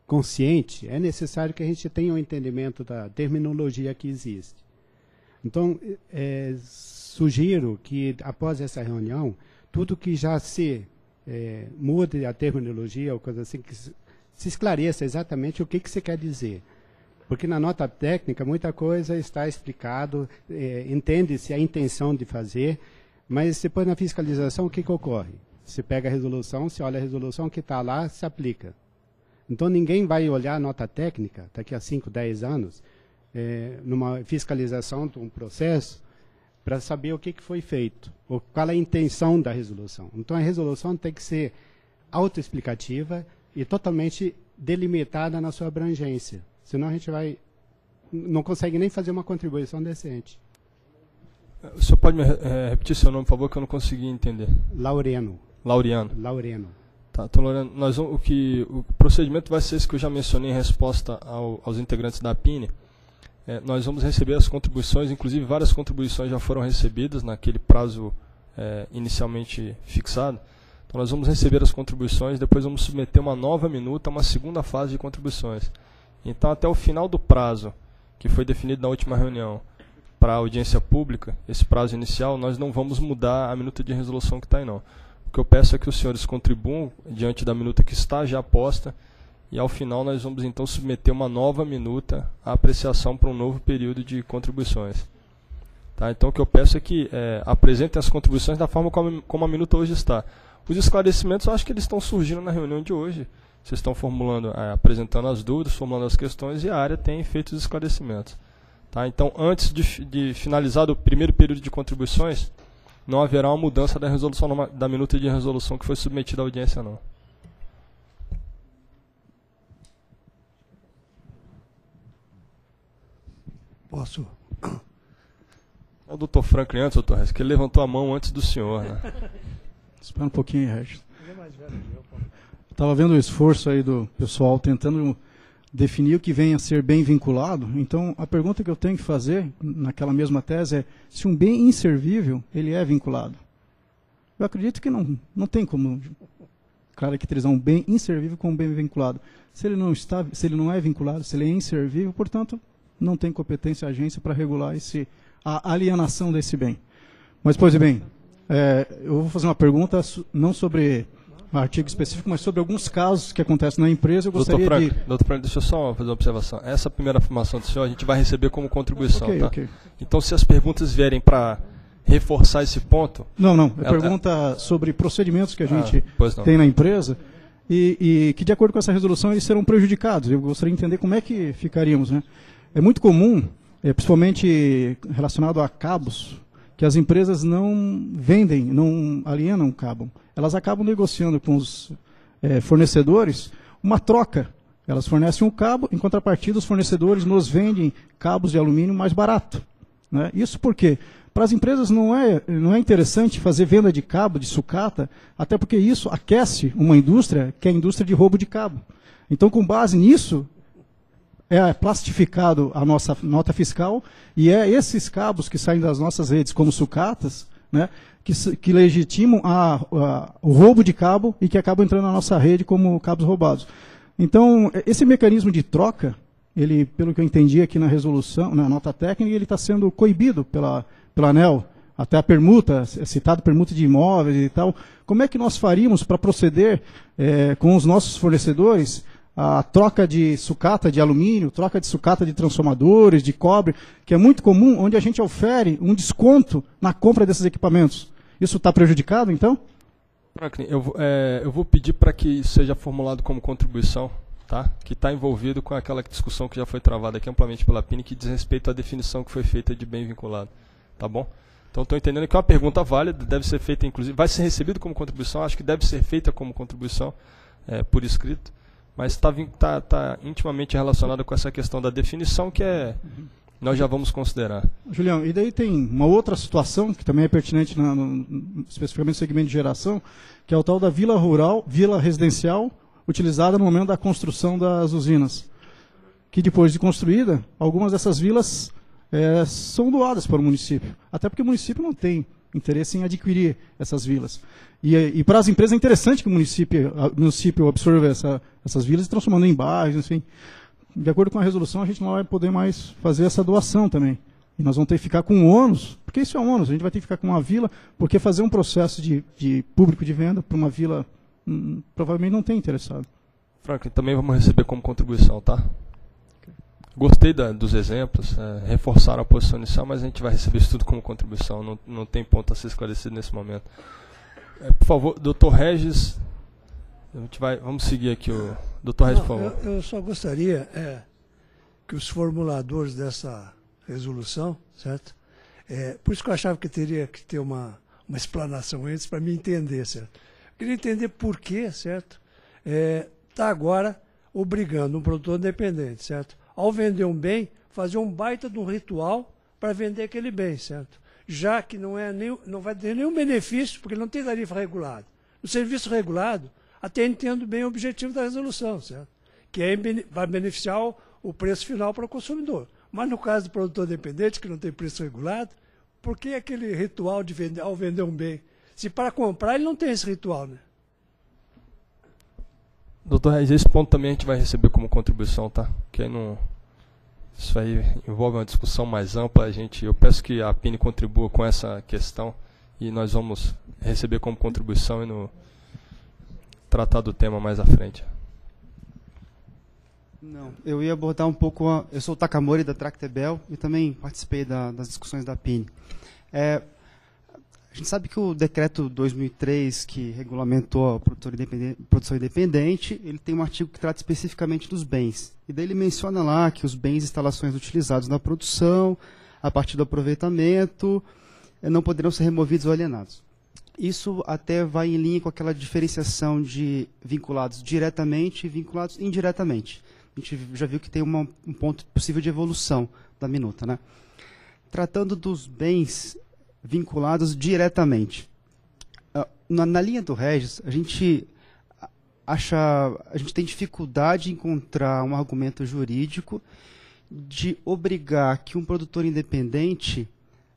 consciente, é necessário que a gente tenha um entendimento da terminologia que existe. Então, sugiro que, após essa reunião, tudo que já se mude a terminologia ou coisa assim, que se esclareça exatamente o que, que se quer dizer. Porque na nota técnica muita coisa está explicado, entende-se a intenção de fazer, mas depois na fiscalização o que, que ocorre? Se pega a resolução, se olha a resolução que está lá, se aplica. Então ninguém vai olhar a nota técnica daqui a 5, 10 anos, numa fiscalização de um processo, para saber o que, que foi feito, ou qual é a intenção da resolução. Então a resolução tem que ser autoexplicativa e totalmente delimitada na sua abrangência. Senão a gente não consegue nem fazer uma contribuição decente. O senhor pode me repetir seu nome, por favor, que eu não consegui entender. Laureno. Laureano. Laureno. Tá, então, Laureno, o procedimento vai ser esse que eu já mencionei em resposta aos integrantes da PINI. Nós vamos receber as contribuições, inclusive várias contribuições já foram recebidas naquele prazo inicialmente fixado. Então nós vamos receber as contribuições, depois vamos submeter uma nova minuta a uma segunda fase de contribuições. Então, até o final do prazo, que foi definido na última reunião, para a audiência pública, esse prazo inicial, nós não vamos mudar a minuta de resolução que está aí, não. O que eu peço é que os senhores contribuam diante da minuta que está já posta, e ao final nós vamos, então, submeter uma nova minuta à apreciação para um novo período de contribuições. Tá? Então, o que eu peço é que apresentem as contribuições da forma como a minuta hoje está. Os esclarecimentos, eu acho que eles estão surgindo na reunião de hoje. Vocês estão formulando, apresentando as dúvidas, formulando as questões e a área tem feito os esclarecimentos. Tá? Então, antes de finalizar o primeiro período de contribuições, não haverá uma mudança da resolução, da minuta de resolução que foi submetida à audiência, não. Posso? O doutor Franklin antes, doutor Regis, que ele levantou a mão antes do senhor. Né? Espera um pouquinho, Regis. Ele é mais velho que eu, pô. Estava vendo o esforço aí do pessoal tentando definir o que vem a ser bem vinculado. Então, a pergunta que eu tenho que fazer, naquela mesma tese, é se um bem inservível, ele é vinculado. Eu acredito que não tem como caracterizar um bem inservível como bem vinculado. Se ele não é vinculado, se ele é inservível, portanto, não tem competência a agência para regular a alienação desse bem. Mas, pois bem, eu vou fazer uma pergunta não sobre um artigo específico, mas sobre alguns casos que acontecem na empresa, eu gostaria de... Doutor Franco, deixa eu só fazer uma observação. Essa primeira afirmação do senhor a gente vai receber como contribuição, tá? Okay. Então, se as perguntas vierem para reforçar esse ponto... Não, é pergunta sobre procedimentos que a gente tem na empresa e que, de acordo com essa resolução, eles serão prejudicados. Eu gostaria de entender como é que ficaríamos, né? É muito comum, principalmente relacionado a cabos, que as empresas não vendem, não alienam cabo. Elas acabam negociando com os fornecedores uma troca. Elas fornecem um cabo, em contrapartida os fornecedores nos vendem cabos de alumínio mais barato. Né? Isso por quê? Para as empresas não é interessante fazer venda de cabo, de sucata, até porque isso aquece uma indústria, que é a indústria de roubo de cabo. Então, com base nisso... é plastificado a nossa nota fiscal e é esses cabos que saem das nossas redes como sucatas, né, que legitimam o roubo de cabo e que acabam entrando na nossa rede como cabos roubados. Então, esse mecanismo de troca, ele, pelo que eu entendi aqui na resolução, na nota técnica, ele está sendo coibido pela ANEEL, até a permuta, é citado permuta de imóveis e tal. Como é que nós faríamos para proceder com os nossos fornecedores a troca de sucata de alumínio, troca de sucata de transformadores, de cobre, que é muito comum, onde a gente ofere um desconto na compra desses equipamentos. Isso está prejudicado, então? Franklin, eu vou pedir para que seja formulado como contribuição, tá? Que está envolvido com aquela discussão que já foi travada aqui amplamente pela PINI, que diz respeito à definição que foi feita de bem vinculado. Tá bom? Então, estou entendendo que é uma pergunta válida, deve ser feita, inclusive, vai ser recebido como contribuição, acho que deve ser feita como contribuição, por escrito. Mas está intimamente relacionado com essa questão da definição que nós já vamos considerar. Julião, e daí tem uma outra situação que também é pertinente, especificamente no segmento de geração, que é o tal da vila rural, vila residencial, utilizada no momento da construção das usinas. Que depois de construída, algumas dessas vilas são doadas para o município. Até porque o município não tem interesse em adquirir essas vilas. E para as empresas é interessante que o município absorva essas vilas e transformando em bairros, assim. De acordo com a resolução, a gente não vai poder mais fazer essa doação também. E nós vamos ter que ficar com ônus, porque isso é ônus, a gente vai ter que ficar com uma vila, porque fazer um processo de público de venda para uma vila provavelmente não tem interessado. Franklin, também vamos receber como contribuição, tá? Gostei dos exemplos, reforçaram a posição inicial, mas a gente vai receber isso tudo como contribuição, não tem ponto a ser esclarecido nesse momento. Por favor, doutor Regis, vamos seguir aqui o... Doutor Regis, por favor. Eu só gostaria que os formuladores dessa resolução, certo? Por isso que eu achava que teria que ter uma explanação antes para me entender, certo? Eu queria entender por que, certo? Está agora obrigando um produtor independente, certo? Ao vender um bem, fazer um baita de um ritual para vender aquele bem, certo? Já que não vai ter nenhum benefício, porque não tem tarifa regulada. No serviço regulado, até entendo bem o objetivo da resolução, certo? Que vai beneficiar o preço final para o consumidor. Mas no caso do produtor dependente, que não tem preço regulado, por que aquele ritual de vender, ao vender um bem? Se para comprar ele não tem esse ritual, né? Doutor Reis, esse ponto também a gente vai receber como contribuição, tá? Que aí não... Isso aí envolve uma discussão mais ampla. Eu peço que a PINI contribua com essa questão e nós vamos receber como contribuição e tratar do tema mais à frente. Não, eu ia abordar um pouco... Eu sou o Takamori da Tractebel e também participei das discussões da PINI. A gente sabe que o Decreto 2003, que regulamentou a produção independente, ele tem um artigo que trata especificamente dos bens. E daí ele menciona lá que os bens e instalações utilizados na produção, a partir do aproveitamento, não poderão ser removidos ou alienados. Isso até vai em linha com aquela diferenciação de vinculados diretamente e vinculados indiretamente. A gente já viu que tem um ponto possível de evolução da minuta, né? Tratando dos bens vinculados diretamente. Na linha do Regis, a gente tem dificuldade em encontrar um argumento jurídico de obrigar que um produtor independente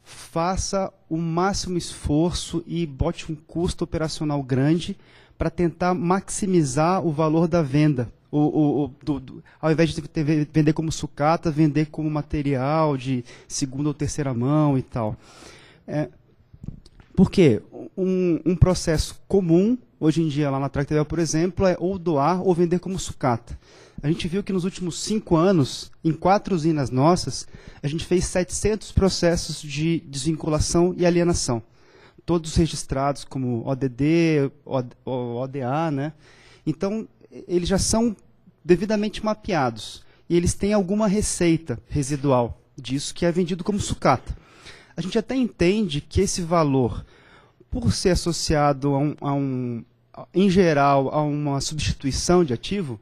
faça o máximo esforço e bote um custo operacional grande para tentar maximizar o valor da venda. Ao invés de vender como sucata, vender como material de segunda ou terceira mão e tal. Porque um processo comum, hoje em dia lá na Tractebel, por exemplo, é ou doar ou vender como sucata. A gente viu que nos últimos 5 anos, em 4 usinas nossas, a gente fez 700 processos de desvinculação e alienação. Todos registrados como ODD, ODA, né? Então, eles já são devidamente mapeados. E eles têm alguma receita residual disso que é vendido como sucata. A gente até entende que esse valor, por ser associado em geral, a uma substituição de ativo,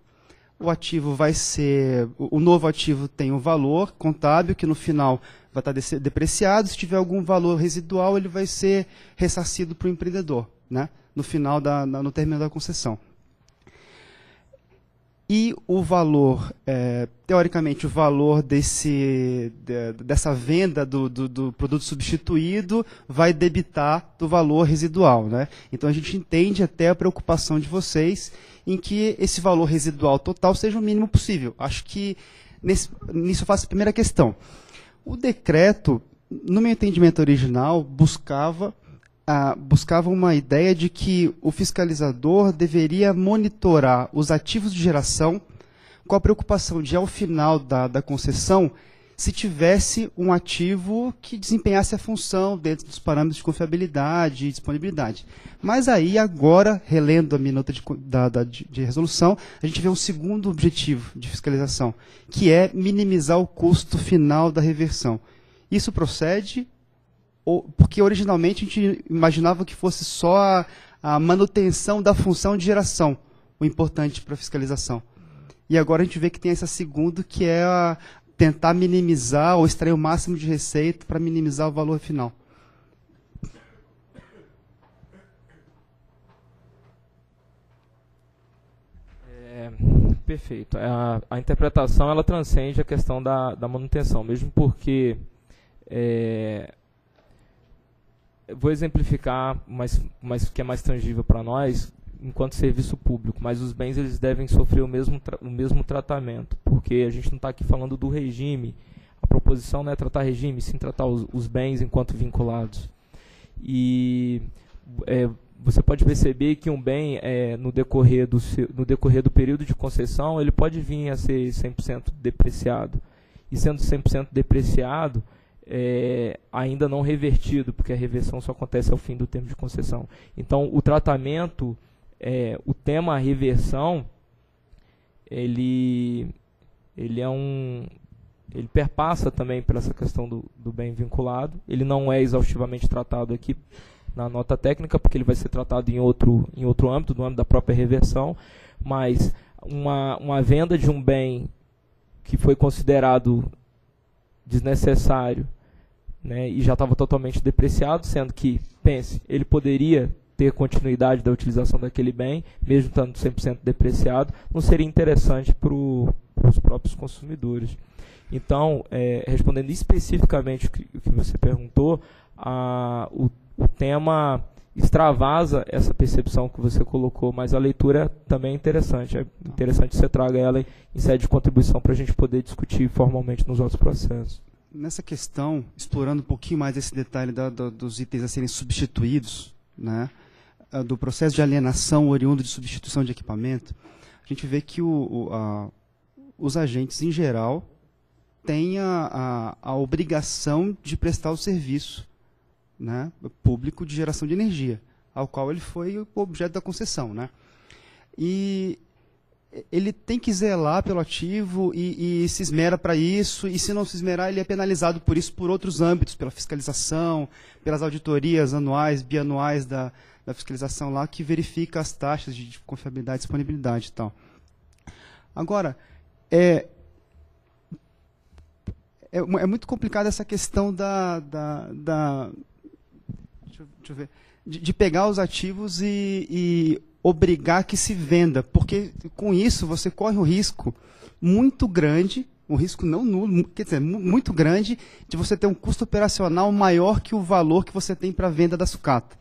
o novo ativo tem um valor contábil que no final vai estar depreciado. Se tiver algum valor residual, ele vai ser ressarcido para o empreendedor, né? No final no término da concessão. E o valor, teoricamente, o valor dessa venda do produto substituído vai debitar do valor residual, né? Então, a gente entende até a preocupação de vocês em que esse valor residual total seja o mínimo possível. Acho que nisso eu faço a primeira questão. O decreto, no meu entendimento original, buscava uma ideia de que o fiscalizador deveria monitorar os ativos de geração com a preocupação de, ao final da concessão, se tivesse um ativo que desempenhasse a função dentro dos parâmetros de confiabilidade e disponibilidade. Mas aí, agora, relendo a minuta de resolução, a gente vê um segundo objetivo de fiscalização, que é minimizar o custo final da reversão. Isso procede... Porque originalmente a gente imaginava que fosse só a manutenção da função de geração o importante para a fiscalização. E agora a gente vê que tem essa segunda, que é tentar minimizar ou extrair o máximo de receita para minimizar o valor final. Perfeito. A interpretação ela transcende a questão da manutenção, mesmo porque... vou exemplificar, mas que é mais tangível para nós, enquanto serviço público, mas os bens eles devem sofrer o mesmo tratamento, porque a gente não está aqui falando do regime. A proposição não é tratar regime, sim tratar os bens enquanto vinculados. E você pode perceber que um bem, no decorrer do período de concessão, ele pode vir a ser 100% depreciado. E sendo 100% depreciado, ainda não revertido, porque a reversão só acontece ao fim do termo de concessão. Então, o tratamento, o tema reversão, ele perpassa também por essa questão do bem vinculado. Ele não é exaustivamente tratado aqui na nota técnica, porque ele vai ser tratado em outro âmbito, no âmbito da própria reversão, mas uma venda de um bem que foi considerado desnecessário, né, e já estava totalmente depreciado, sendo que, pense, ele poderia ter continuidade da utilização daquele bem, mesmo estando 100% depreciado, não seria interessante para os próprios consumidores. Então, respondendo especificamente o que você perguntou, o tema extravasa essa percepção que você colocou, mas a leitura também é interessante que você traga ela em sede de contribuição para a gente poder discutir formalmente nos outros processos. Nessa questão, explorando um pouquinho mais esse detalhe dos itens a serem substituídos, né, do processo de alienação oriundo de substituição de equipamento, a gente vê que os agentes, em geral, tem a obrigação de prestar o serviço, né, público de geração de energia, ao qual ele foi o objeto da concessão. Né? E ele tem que zelar pelo ativo e se esmera para isso, e se não se esmerar, ele é penalizado por isso por outros âmbitos, pela fiscalização, pelas auditorias anuais, bianuais da fiscalização lá, que verifica as taxas de confiabilidade, disponibilidade e tal. Agora, é muito complicada essa questão de pegar os ativos e obrigar que se venda, porque com isso você corre um risco muito grande, um risco não nulo, quer dizer, muito grande, de você ter um custo operacional maior que o valor que você tem para a venda da sucata.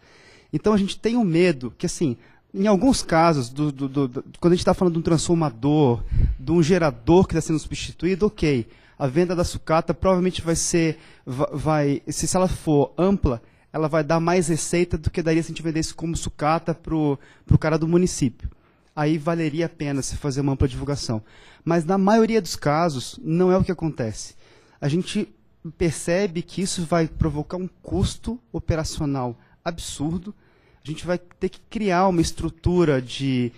Então a gente tem um medo que, assim, em alguns casos, quando a gente está falando de um transformador, de um gerador que está sendo substituído, ok. A venda da sucata provavelmente vai ser, se ela for ampla, ela vai dar mais receita do que daria se a gente vendesse como sucata para o cara do município. Aí valeria a pena se fazer uma ampla divulgação. Mas na maioria dos casos, não é o que acontece. A gente percebe que isso vai provocar um custo operacional absurdo. A gente vai ter que criar uma estrutura de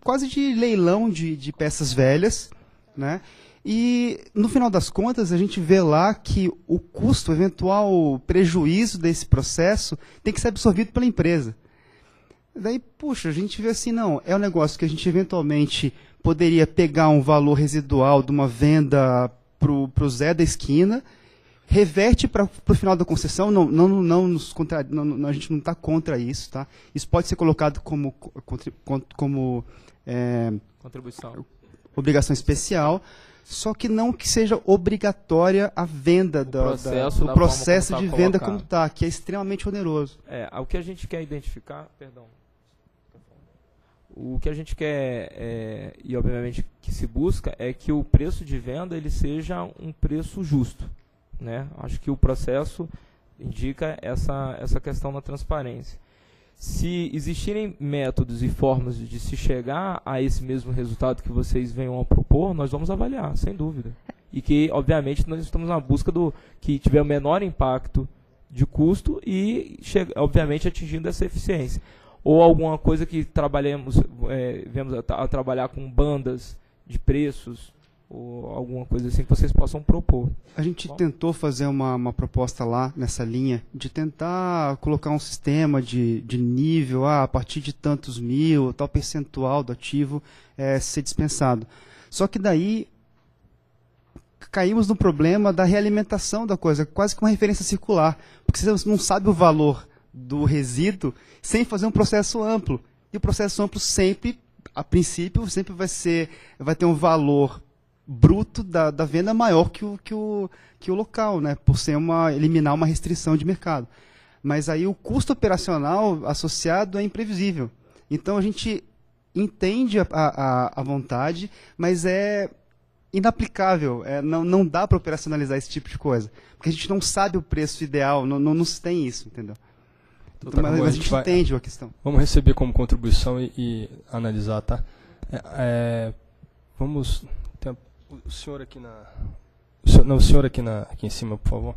quase de leilão de peças velhas, né? E, no final das contas, a gente vê lá que o custo, o eventual prejuízo desse processo, tem que ser absorvido pela empresa. Daí, puxa, a gente vê assim, não, é um negócio que a gente eventualmente poderia pegar um valor residual de uma venda para o Zé da esquina, reverte para o final da concessão, a gente não está contra isso, tá? Isso pode ser colocado como contribuição, obrigação especial, só que não que seja obrigatória a venda do processo de venda como está, que é extremamente oneroso. O que a gente quer identificar, perdão, o que a gente quer e obviamente que se busca é que o preço de venda ele seja um preço justo, né? Acho que o processo indica essa questão da transparência. Se existirem métodos e formas de se chegar a esse mesmo resultado que vocês venham a propor, nós vamos avaliar, sem dúvida. E que, obviamente, nós estamos na busca do que tiver o menor impacto de custo e, obviamente, atingindo essa eficiência. Ou alguma coisa que trabalhemos, vemos a trabalhar com bandas de preços, ou alguma coisa assim que vocês possam propor. A gente tentou fazer uma proposta lá, nessa linha, de tentar colocar um sistema de nível, a partir de tantos mil, tal percentual do ativo ser dispensado. Só que daí caímos no problema da realimentação da coisa, quase que uma referência circular, porque você não sabe o valor do resíduo sem fazer um processo amplo. E o processo amplo sempre, a princípio, sempre vai ter um valor bruto da venda maior que o local, né? Por eliminar uma restrição de mercado. mas aí o custo operacional associado é imprevisível. Então a gente entende a vontade, mas é inaplicável, não dá para operacionalizar esse tipo de coisa, porque a gente não sabe o preço ideal, não se tem isso, entendeu? Então, mas a gente entende a questão. Vamos receber como contribuição e analisar, tá? Vamos... O senhor aqui na... Não, o senhor aqui, aqui em cima, por favor.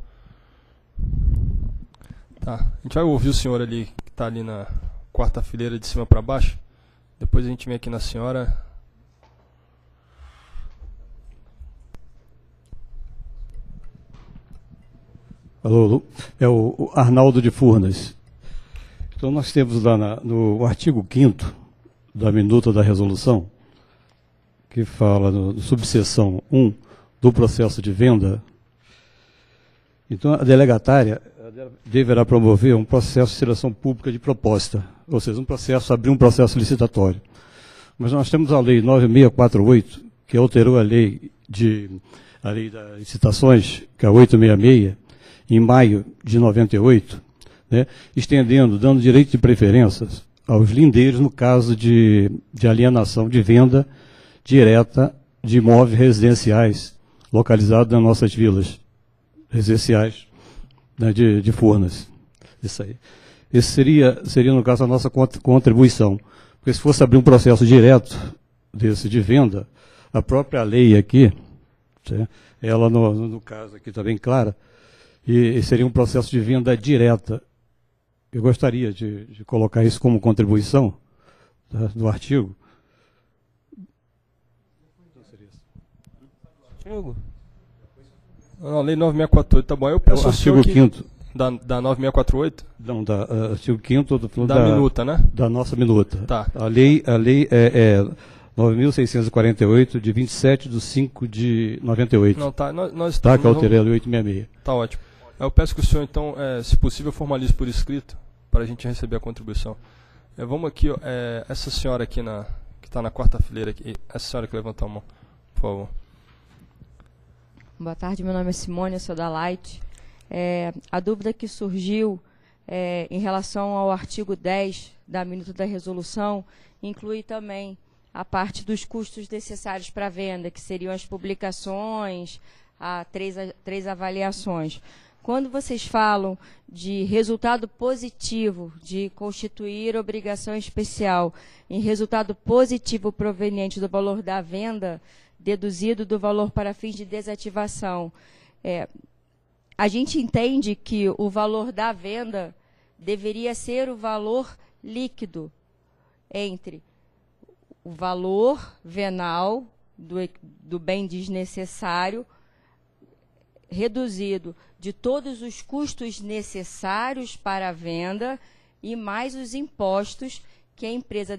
Tá. A gente vai ouvir o senhor ali, que está ali na quarta fileira de cima para baixo. Depois a gente vem aqui na senhora. Alô, alô. É o Arnaldo de Furnas. Então nós temos lá no artigo 5º da minuta da resolução, que fala no subseção 1 do processo de venda. Então a delegatária deverá promover um processo de seleção pública de proposta, ou seja, abrir um processo licitatório. Mas nós temos a Lei 9.648, que alterou a lei das licitações, que é a 8.666, em maio de 98, né, estendendo, dando direito de preferências aos lindeiros no caso de alienação de venda direta de imóveis residenciais localizados nas nossas vilas residenciais, né, de Furnas. Isso aí. Esse seria, no caso, a nossa contribuição. Porque se fosse abrir um processo direto desse de venda, a própria lei aqui, ela, no caso aqui está bem clara, e seria um processo de venda direta. Eu gostaria de colocar isso como contribuição, tá, do artigo. Não, a Lei 9.648, tá bom. Eu peço o artigo 5º. Da 9.648? Não, artigo 5º da minuta, né? Da nossa minuta. Tá. A lei é 9.648, de 27/5/98. Não, tá. Nós tá, que alterei a Lei 8.666. Tá ótimo. Eu peço que o senhor, então, se possível, formalize por escrito, para a gente receber a contribuição. Vamos aqui, ó, essa senhora aqui, que está na quarta fileira, aqui, essa senhora que levantou a mão, por favor. Boa tarde, meu nome é Simone, eu sou da Light. A dúvida que surgiu em relação ao artigo 10 da minuta da resolução inclui também a parte dos custos necessários para a venda, que seriam as publicações, três avaliações. Quando vocês falam de resultado positivo, de constituir obrigação especial em resultado positivo proveniente do valor da venda, deduzido do valor para fins de desativação, a gente entende que o valor da venda deveria ser o valor líquido entre o valor venal do bem desnecessário, reduzido de todos os custos necessários para a venda e mais os impostos que a empresa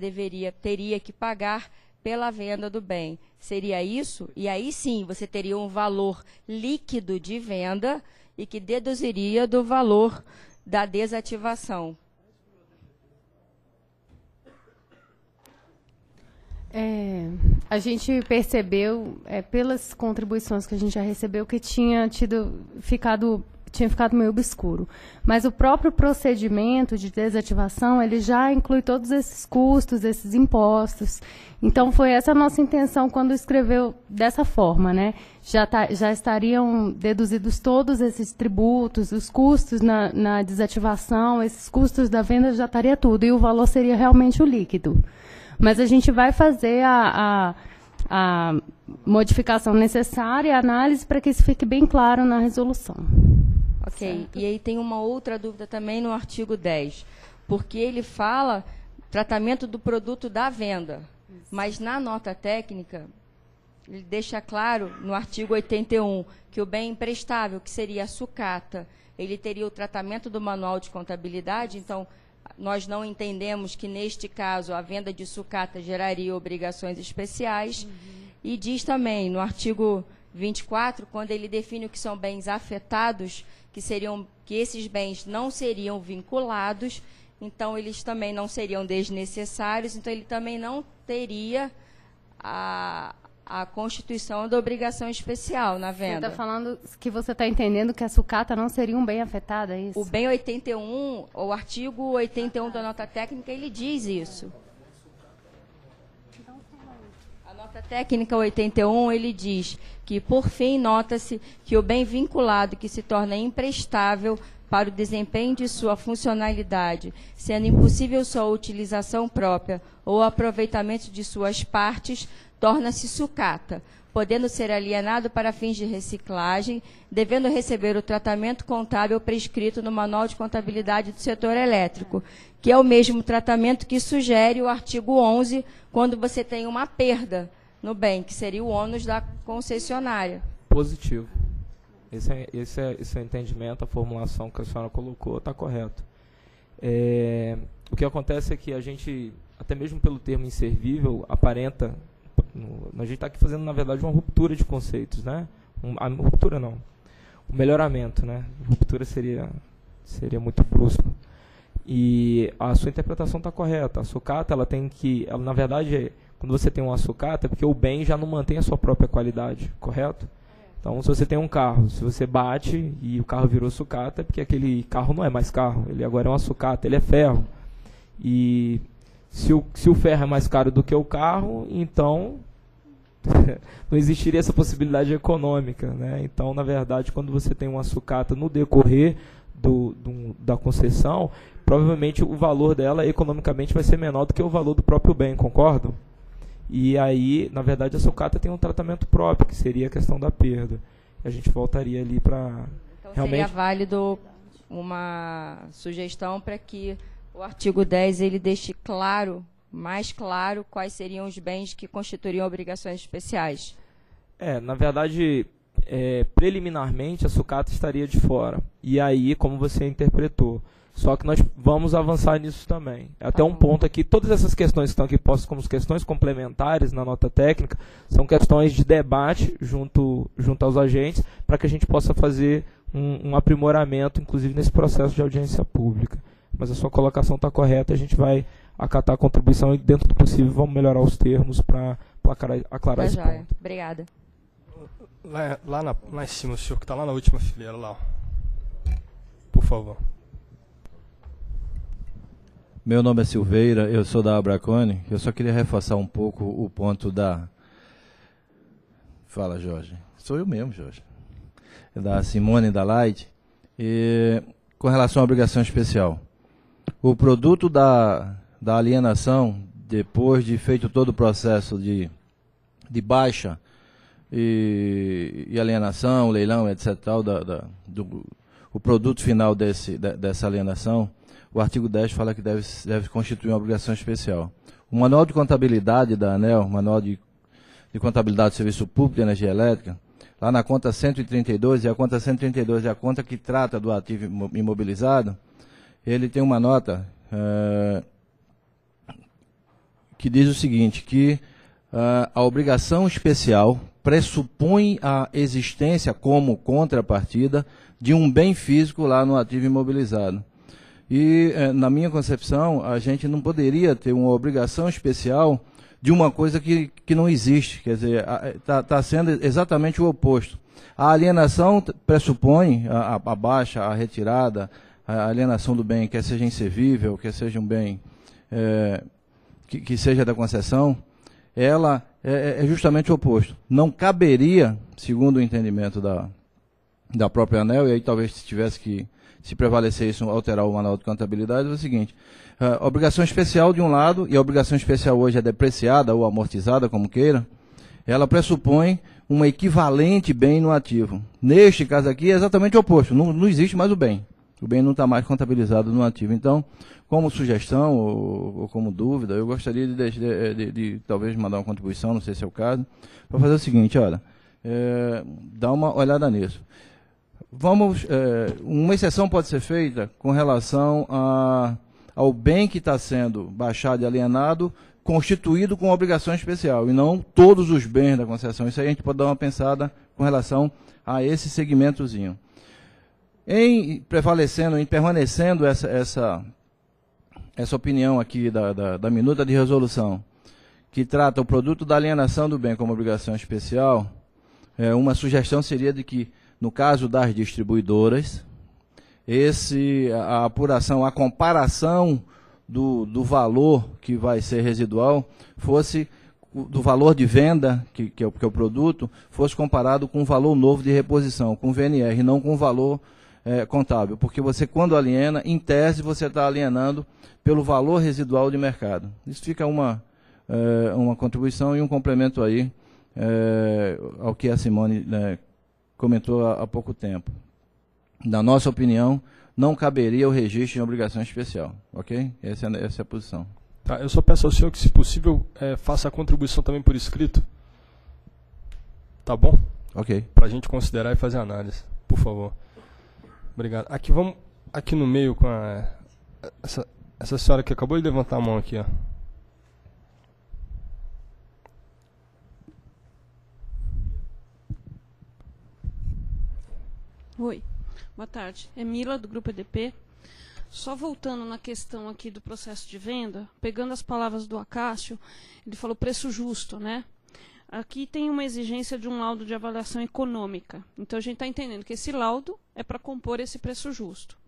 teria que pagar pela venda do bem. Seria isso? E aí sim, você teria um valor líquido de venda e que deduziria do valor da desativação. A gente percebeu, pelas contribuições que a gente já recebeu, que tinha ficado meio obscuro. Mas o próprio procedimento de desativação, ele já inclui todos esses custos, esses impostos. Então, foi essa a nossa intenção quando escreveu dessa forma, né? Já estariam deduzidos todos esses tributos, os custos na desativação, esses custos da venda, já estaria tudo. E o valor seria realmente o líquido. Mas a gente vai fazer a modificação necessária, a análise, para que isso fique bem claro na resolução. Ok, certo. E aí tem uma outra dúvida também no artigo 10, porque ele fala tratamento do produto da venda, isso. Mas na nota técnica, ele deixa claro no artigo 81, que o bem imprestável, que seria a sucata, ele teria o tratamento do manual de contabilidade, então... Nós não entendemos que, neste caso, a venda de sucata geraria obrigações especiais. Uhum. E diz também, no artigo 24, quando ele define o que são bens afetados, que esses bens não seriam vinculados, então eles também não seriam desnecessários, então ele também não teria a constituição da obrigação especial na venda. Você está falando que você está entendendo que a sucata não seria um bem afetado, é isso? O bem 81, o artigo 81 da nota técnica, ele diz isso. A nota técnica 81, ele diz que, por fim, nota-se que o bem vinculado que se torna imprestável para o desempenho de sua funcionalidade, sendo impossível sua utilização própria ou aproveitamento de suas partes, torna-se sucata, podendo ser alienado para fins de reciclagem, devendo receber o tratamento contábil prescrito no Manual de Contabilidade do Setor Elétrico, que é o mesmo tratamento que sugere o artigo 11, quando você tem uma perda no bem, que seria o ônus da concessionária. Positivo. Esse é o entendimento, a formulação que a senhora colocou está correto. O que acontece é que a gente, até mesmo pelo termo inservível, aparenta... A gente está aqui fazendo, na verdade, uma ruptura de conceitos, né? Ruptura não, um melhoramento, né? Ruptura seria muito brusco. E a sua interpretação está correta. A sucata, ela tem que... Ela, na verdade, quando você tem uma sucata, é porque o bem já não mantém a sua própria qualidade, correto? Então, se você tem um carro, se você bate e o carro virou sucata, é porque aquele carro não é mais carro, ele agora é uma sucata, ele é ferro. E se o ferro é mais caro do que o carro, então não existiria essa possibilidade econômica, né? Então, na verdade, quando você tem uma sucata no decorrer da concessão, provavelmente o valor dela economicamente vai ser menor do que o valor do próprio bem, concordam? E aí, na verdade, a sucata tem um tratamento próprio, que seria a questão da perda. A gente voltaria ali para... Então, realmente... seria válido uma sugestão para que o artigo 10 ele deixe claro, mais claro, quais seriam os bens que constituiriam obrigações especiais. Na verdade, preliminarmente, a sucata estaria de fora. E aí, como você interpretou... Só que nós vamos avançar nisso também. Até um ponto aqui, todas essas questões que estão aqui postas como questões complementares na nota técnica, são questões de debate junto aos agentes, para que a gente possa fazer um aprimoramento, inclusive nesse processo de audiência pública. Mas a sua colocação está correta, a gente vai acatar a contribuição e, dentro do possível, vamos melhorar os termos para aclarar esse ponto. Obrigada. Lá em cima, o senhor que está lá na última fileira, lá. Por favor. Meu nome é Silveira, eu sou da Abraconee. Eu só queria reforçar um pouco o ponto da... Fala, Jorge. Sou eu mesmo, Jorge. Da Simone, da Light. E, com relação à obrigação especial. O produto da alienação, depois de feito todo o processo de baixa e alienação, leilão, etc., o produto final dessa alienação, o artigo 10 fala que deve constituir uma obrigação especial. O Manual de Contabilidade da ANEEL, Manual de Contabilidade do Serviço Público de Energia Elétrica, lá na conta 132, e a conta 132 é a conta que trata do ativo imobilizado, ele tem uma nota que diz o seguinte, que a obrigação especial pressupõe a existência como contrapartida de um bem físico lá no ativo imobilizado. E, na minha concepção, a gente não poderia ter uma obrigação especial de uma coisa que não existe. Quer dizer, está sendo exatamente o oposto. A alienação pressupõe a baixa, a retirada, a alienação do bem, quer seja inservível, quer seja um bem que seja da concessão, ela é justamente o oposto. Não caberia, segundo o entendimento da própria ANEEL, e aí talvez se tivesse que... se prevalecer isso, alterar o Manual de Contabilidade, é o seguinte, a obrigação especial de um lado, e a obrigação especial hoje é depreciada ou amortizada, como queira, ela pressupõe um equivalente bem no ativo. Neste caso aqui é exatamente o oposto, não existe mais o bem. O bem não está mais contabilizado no ativo. Então, como sugestão ou como dúvida, eu gostaria de talvez mandar uma contribuição, não sei se é o caso, para fazer o seguinte, olha, dá uma olhada nisso. Uma exceção pode ser feita com relação ao bem que está sendo baixado e alienado, constituído com obrigação especial, e não todos os bens da concessão. Isso aí a gente pode dar uma pensada com relação a esse segmentozinho. Permanecendo essa opinião aqui da minuta de resolução, que trata o produto da alienação do bem como obrigação especial, uma sugestão seria de que, no caso das distribuidoras, a apuração, a comparação do valor que vai ser residual fosse, do valor de venda, que é o produto, fosse comparado com o valor novo de reposição, com o VNR, não com o valor contábil. Porque você, quando aliena, em tese, você está alienando pelo valor residual de mercado. Isso fica uma contribuição e um complemento aí ao que a Simone comentou há pouco tempo. Na nossa opinião, não caberia o registro de obrigação especial, ok? Essa é a posição. Tá, eu só peço ao senhor que, se possível, faça a contribuição também por escrito. Tá bom? Ok. Para a gente considerar e fazer análise, por favor. Obrigado. Aqui vamos, aqui no meio, com essa senhora que acabou de levantar a mão aqui, ó. Oi. Boa tarde. É Mila, do Grupo EDP. Só voltando na questão aqui do processo de venda, pegando as palavras do Acácio, ele falou preço justo, né? Aqui tem uma exigência de um laudo de avaliação econômica. Então, a gente está entendendo que esse laudo é para compor esse preço justo.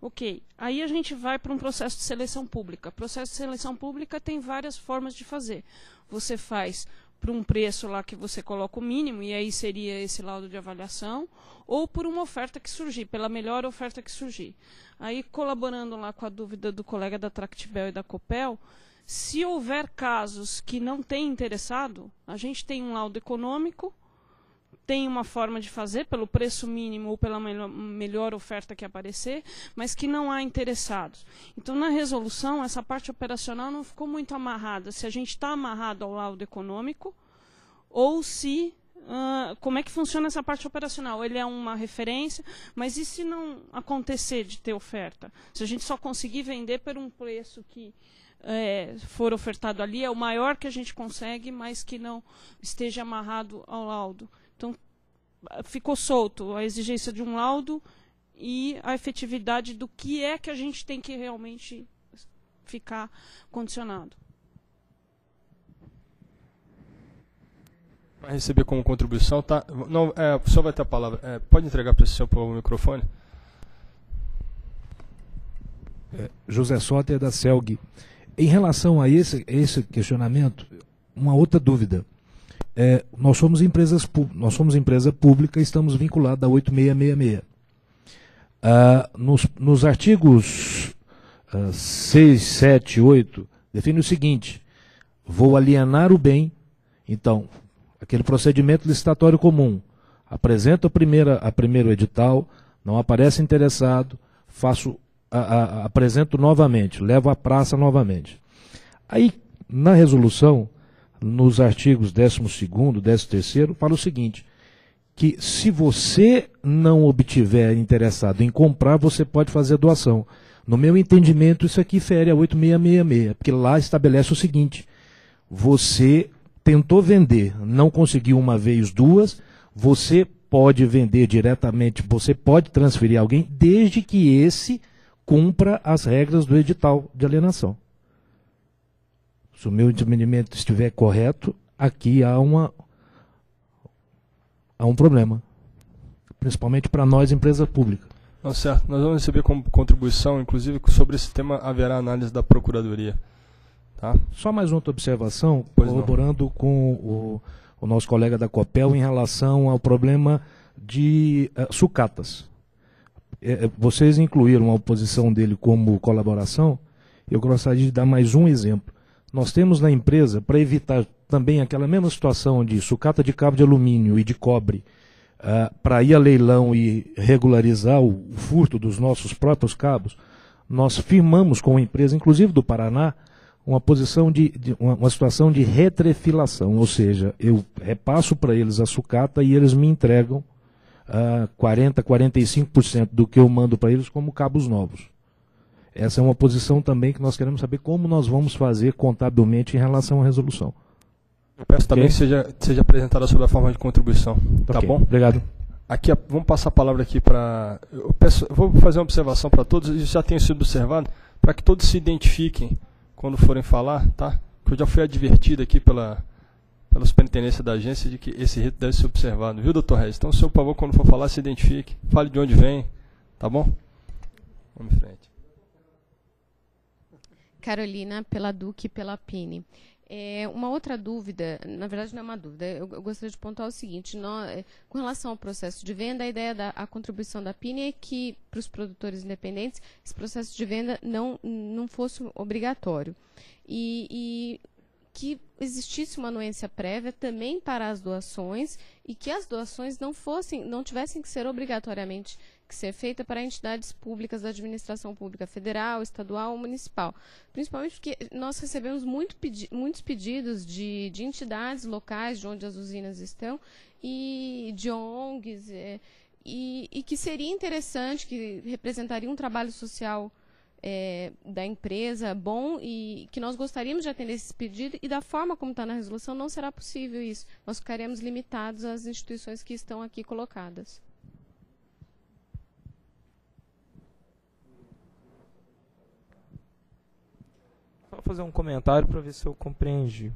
Ok. Aí a gente vai para um processo de seleção pública. Processo de seleção pública tem várias formas de fazer. Você faz por um preço lá que você coloca o mínimo, e aí seria esse laudo de avaliação, ou por uma oferta que surgir, pela melhor oferta que surgir. Aí, colaborando lá com a dúvida do colega da Tractebel e da COPEL, se houver casos que não tem interessado, a gente tem um laudo econômico, tem uma forma de fazer, pelo preço mínimo ou pela melhor oferta que aparecer, mas que não há interessados. Então, na resolução, essa parte operacional não ficou muito amarrada. Se a gente está amarrado ao laudo econômico, ou se... como é que funciona essa parte operacional? Ele é uma referência, mas e se não acontecer de ter oferta? Se a gente só conseguir vender por um preço que... for ofertado ali, é o maior que a gente consegue, mas que não esteja amarrado ao laudo. Então, ficou solto a exigência de um laudo e a efetividade do que é que a gente tem que realmente ficar condicionado. Vai receber como contribuição, tá? Não, o pessoal vai ter a palavra. Pode entregar para o senhor o microfone? José Soter, da CELG. Em relação a esse questionamento, uma outra dúvida. Nós somos empresa pública e estamos vinculados a 8666. Nos artigos 6, 7, 8, define o seguinte: vou alienar o bem, então, aquele procedimento licitatório comum. Apresento a primeiro edital, não aparece interessado, faço... apresento novamente, levo à praça novamente. Aí, na resolução, nos artigos 12º, 13º, fala o seguinte, que se você não obtiver interessado em comprar, você pode fazer a doação. No meu entendimento, isso aqui fere a 8666, porque lá estabelece o seguinte, você tentou vender, não conseguiu uma vez, duas, você pode vender diretamente, você pode transferir a alguém, desde que esse... cumpra as regras do edital de alienação. Se o meu entendimento estiver correto, aqui há um problema, principalmente para nós, empresa pública. Não, certo. Nós vamos receber como contribuição, inclusive, sobre esse tema haverá análise da Procuradoria. Tá? Só mais outra observação, colaborando com o nosso colega da COPEL em relação ao problema de sucatas. Vocês incluíram a oposição dele como colaboração, eu gostaria de dar mais um exemplo. Nós temos na empresa, para evitar também aquela mesma situação de sucata de cabo de alumínio e de cobre, para ir a leilão e regularizar o furto dos nossos próprios cabos, nós firmamos com a empresa, inclusive do Paraná, uma situação de retrefilação, ou seja, eu repasso para eles a sucata e eles me entregam 40%, 45% do que eu mando para eles como cabos novos. Essa é uma posição também que nós queremos saber como nós vamos fazer contabilmente em relação à resolução. Eu peço também que seja apresentada sobre a forma de contribuição. Tá bom? Obrigado. Aqui, vamos passar a palavra aqui para... Vou fazer uma observação para todos, isso já tem sido observado, para que todos se identifiquem quando forem falar, tá? que eu já fui advertido aqui pela superintendência da agência de que esse rito deve ser observado, viu, doutor Reis? Então, o senhor, por favor, quando for falar, se identifique, fale de onde vem, tá bom? Vamos em frente. Carolina, pela DUC e pela PINI. Uma outra dúvida, na verdade não é uma dúvida, eu gostaria de pontuar o seguinte, com relação ao processo de venda, a ideia da contribuição da PINI é que, para os produtores independentes, esse processo de venda não fosse obrigatório. E que existisse uma anuência prévia também para as doações e que as doações não tivessem que ser obrigatoriamente que ser feita para entidades públicas da administração pública federal, estadual ou municipal. Principalmente porque nós recebemos muitos pedidos de entidades locais de onde as usinas estão e de ONGs e que seria interessante, que representaria um trabalho social da empresa bom e que nós gostaríamos de atender esse pedido e da forma como está na resolução não será possível isso. Nós ficaremos limitados às instituições que estão aqui colocadas. Só fazer um comentário para ver se eu compreendi.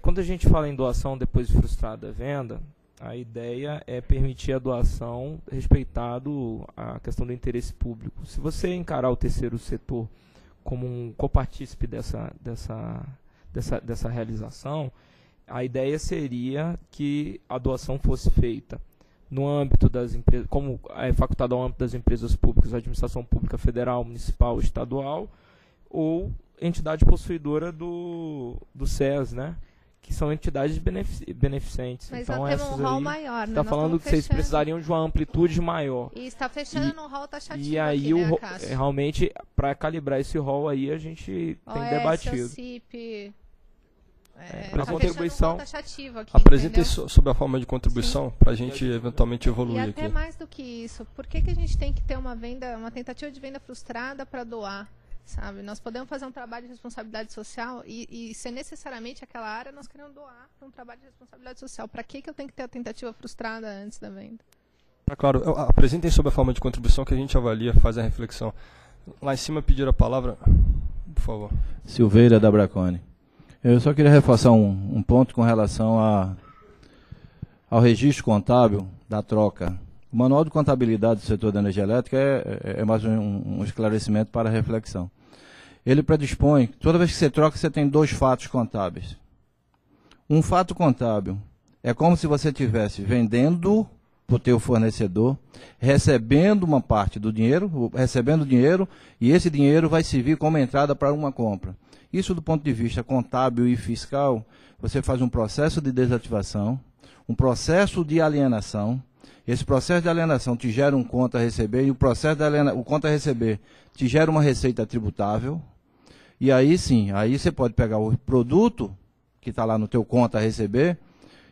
Quando a gente fala em doação depois de frustrada a venda, a ideia é permitir a doação respeitado a questão do interesse público. Se você encarar o terceiro setor como um copartícipe dessa realização, a ideia seria que a doação fosse feita no âmbito das empresas, como é facultado ao âmbito das empresas públicas, administração pública federal, municipal, estadual, ou entidade possuidora do CES, né? Que são entidades beneficentes. Mas então, nós temos um rol maior, né? Está falando que fechando. Vocês precisariam de uma amplitude maior. E está fechando um rol taxativo. E aí, aqui, realmente, para calibrar esse rol aí, a gente tem debatido. CIP, a contribuição. Um taxativo aqui, apresenta isso sob a forma de contribuição para a gente eventualmente evoluir. E até aqui. Mais do que isso, por que a gente tem que ter uma tentativa de venda frustrada para doar? Sabe, nós podemos fazer um trabalho de responsabilidade social e se necessariamente aquela área nós queremos doar para um trabalho de responsabilidade social. Para que eu tenho que ter a tentativa frustrada antes da venda? Claro, apresentem sobre a forma de contribuição que a gente avalia, faz a reflexão. Lá em cima pediram a palavra, por favor. Silveira da Abraconee. Eu só queria reforçar um ponto com relação ao registro contábil da troca. O Manual de Contabilidade do Setor da Energia Elétrica é mais um esclarecimento para reflexão. Ele predispõe que toda vez que você troca, você tem dois fatos contábeis. Um fato contábil é como se você estivesse vendendo para o teu fornecedor, recebendo uma parte do dinheiro, e esse dinheiro vai servir como entrada para uma compra. Isso, do ponto de vista contábil e fiscal, você faz um processo de desativação, um processo de alienação. Esse processo de alienação te gera um conta a receber e o conta a receber te gera uma receita tributável. E aí sim, aí você pode pegar o produto que está lá no teu conta a receber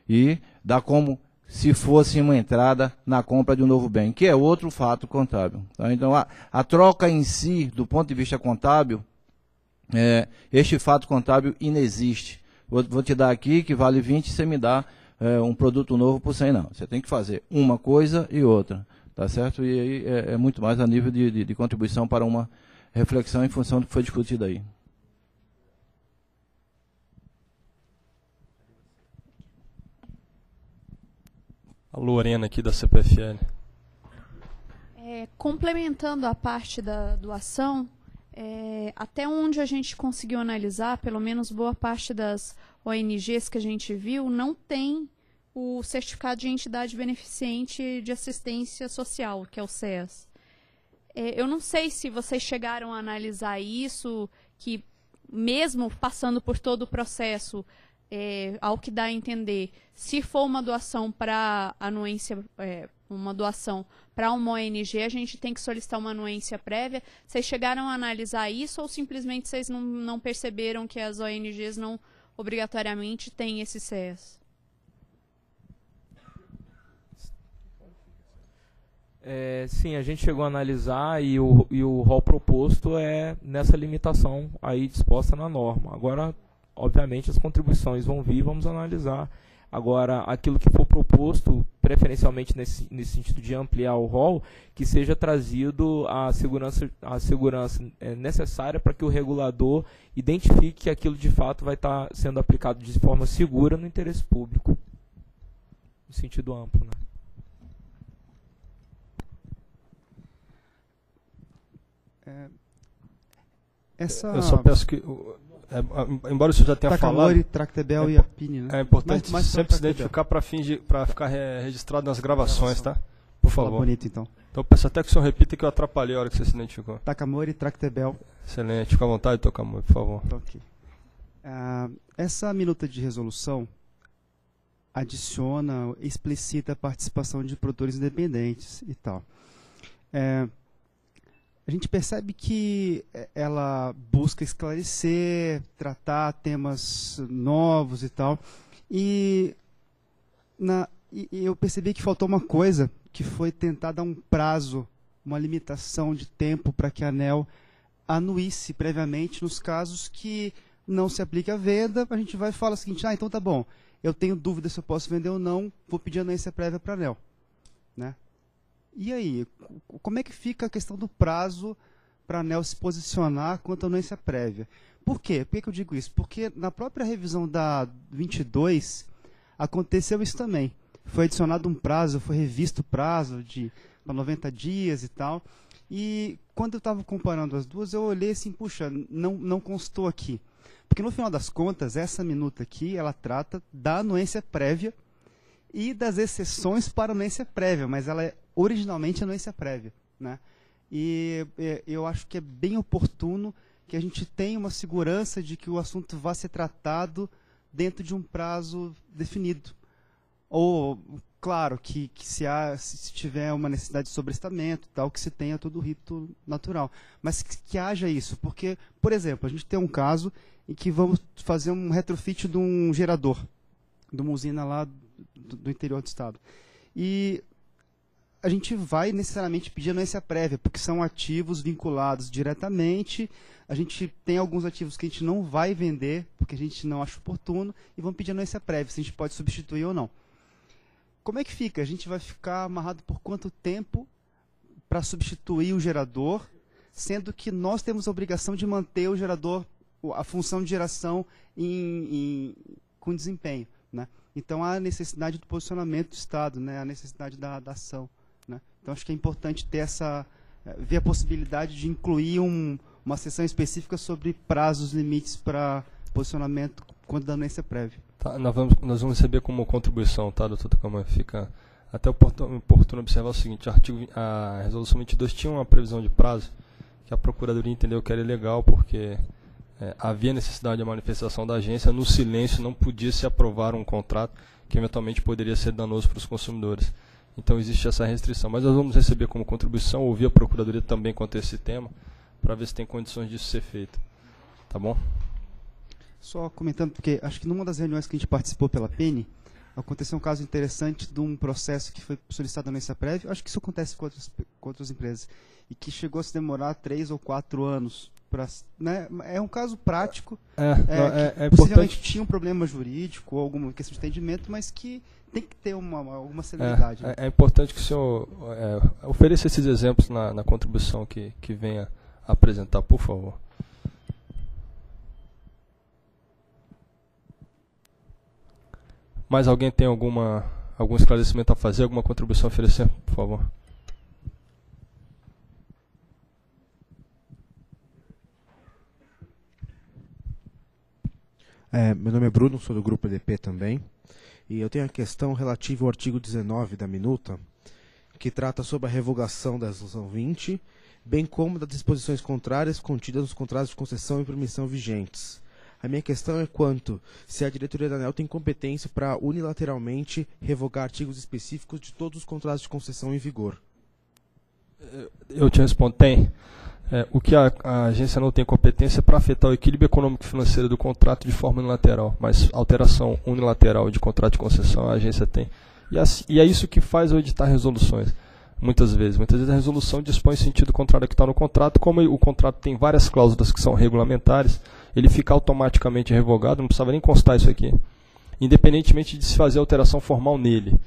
e dar como se fosse uma entrada na compra de um novo bem, que é outro fato contábil. Então a troca em si, do ponto de vista contábil, este fato contábil inexiste. Vou te dar aqui que vale 20 e você me dá um produto novo por 100, não. Você tem que fazer uma coisa e outra, tá certo? E aí é muito mais a nível de contribuição para uma reflexão em função do que foi discutido aí. A Lorena aqui da CPFL. Complementando a parte da doação, até onde a gente conseguiu analisar, pelo menos boa parte das ONGs que a gente viu, não tem o certificado de entidade beneficente de assistência social, que é o CES. Eu não sei se vocês chegaram a analisar isso, que mesmo passando por todo o processo, ao que dá a entender, se for uma doação para anuência, uma doação para uma ONG, a gente tem que solicitar uma anuência prévia. Vocês chegaram a analisar isso ou simplesmente vocês não perceberam que as ONGs não obrigatoriamente têm esse CES? Sim, a gente chegou a analisar e o rol proposto é nessa limitação aí disposta na norma. Agora, obviamente, as contribuições vão vir, vamos analisar. Agora, aquilo que for proposto preferencialmente nesse sentido de ampliar o rol, que seja trazido a segurança necessária para que o regulador identifique que aquilo de fato vai estar sendo aplicado de forma segura no interesse público, no sentido amplo, né? Eu só peço que, embora isso já tenha falado, Tractebel e a PINI, né? É importante sempre se identificar para ficar registrado nas gravações, tá? Por favor. Bonito, então. Então eu peço até que o senhor repita, que eu atrapalhei a hora que você se identificou. Takamori, Tractebel. Excelente, fica à vontade, Takamori, por favor. Okay. Essa minuta de resolução adiciona, explicita a participação de produtores independentes e tal. A gente percebe que ela busca esclarecer, tratar temas novos e tal. E eu percebi que faltou uma coisa, que foi tentar dar um prazo, uma limitação de tempo para que a ANEEL anuísse previamente nos casos que não se aplique a venda. A gente vai falar o seguinte: ah, então tá bom, eu tenho dúvida se eu posso vender ou não, vou pedir anuência prévia para a ANEEL, né? E aí, como é que fica a questão do prazo para a ANEEL se posicionar quanto à anuência prévia? Por quê? Por que eu digo isso? Porque na própria revisão da 22 aconteceu isso também. Foi adicionado um prazo, foi revisto o prazo para 90 dias e tal. E quando eu estava comparando as duas, eu olhei assim, puxa, não constou aqui. Porque no final das contas, essa minuta aqui, ela trata da anuência prévia e das exceções para anuência prévia, mas ela é originalmente anuência prévia, né? E eu acho que é bem oportuno que a gente tenha uma segurança de que o assunto vá ser tratado dentro de um prazo definido. Ou, claro, que se tiver uma necessidade de sobrestamento, tal, que se tenha todo o rito natural. Mas que haja isso, porque, por exemplo, a gente tem um caso em que vamos fazer um retrofit de um gerador, de uma usina lá do interior do estado. E a gente vai necessariamente pedir anuência prévia, porque são ativos vinculados diretamente. A gente tem alguns ativos que a gente não vai vender, porque a gente não acha oportuno, e vamos pedir anuência prévia, se a gente pode substituir ou não. Como é que fica? A gente vai ficar amarrado por quanto tempo para substituir o gerador, sendo que nós temos a obrigação de manter o gerador, a função de geração com desempenho, né? Então, há a necessidade do posicionamento do Estado, né? A necessidade da ação, né? Então, acho que é importante ter ver a possibilidade de incluir uma sessão específica sobre prazos, limites para posicionamento quanto da anuência prévia. Tá, nós vamos receber como contribuição, tá, doutor Tacama? Fica até oportuno observar o seguinte: a Resolução 22 tinha uma previsão de prazo que a Procuradoria entendeu que era ilegal, porque havia necessidade de manifestação da agência, no silêncio não podia se aprovar um contrato que eventualmente poderia ser danoso para os consumidores. Então existe essa restrição. Mas nós vamos receber como contribuição, ouvir a Procuradoria também quanto a esse tema, para ver se tem condições disso ser feito. Tá bom? Só comentando, porque acho que numa das reuniões que a gente participou pela PINI, aconteceu um caso interessante de um processo que foi solicitado anuência prévia, acho que isso acontece com outras empresas, e que chegou a se demorar 3 ou 4 anos. Pra, né, é um caso prático, possivelmente tinha um problema jurídico, alguma questão de entendimento, mas que tem que ter alguma celeridade. Né? É importante que o senhor ofereça esses exemplos na contribuição que venha apresentar, por favor. Mais alguém tem algum esclarecimento a fazer, alguma contribuição a oferecer, por favor? Meu nome é Bruno, sou do Grupo EDP também, e eu tenho a questão relativa ao artigo 19 da minuta, que trata sobre a revogação da Resolução 20, bem como das disposições contrárias contidas nos contratos de concessão e permissão vigentes. A minha questão é quanto se a diretoria da ANEEL tem competência para unilateralmente revogar artigos específicos de todos os contratos de concessão em vigor. Eu te respondo, tem. O que a agência não tem competência é para afetar o equilíbrio econômico e financeiro do contrato de forma unilateral, mas alteração unilateral de contrato de concessão a agência tem. E é isso que faz eu editar resoluções, muitas vezes. Muitas vezes a resolução dispõe sentido contrário ao que está no contrato. Como o contrato tem várias cláusulas que são regulamentares, ele fica automaticamente revogado, não precisava nem constar isso aqui, independentemente de se fazer alteração formal nele.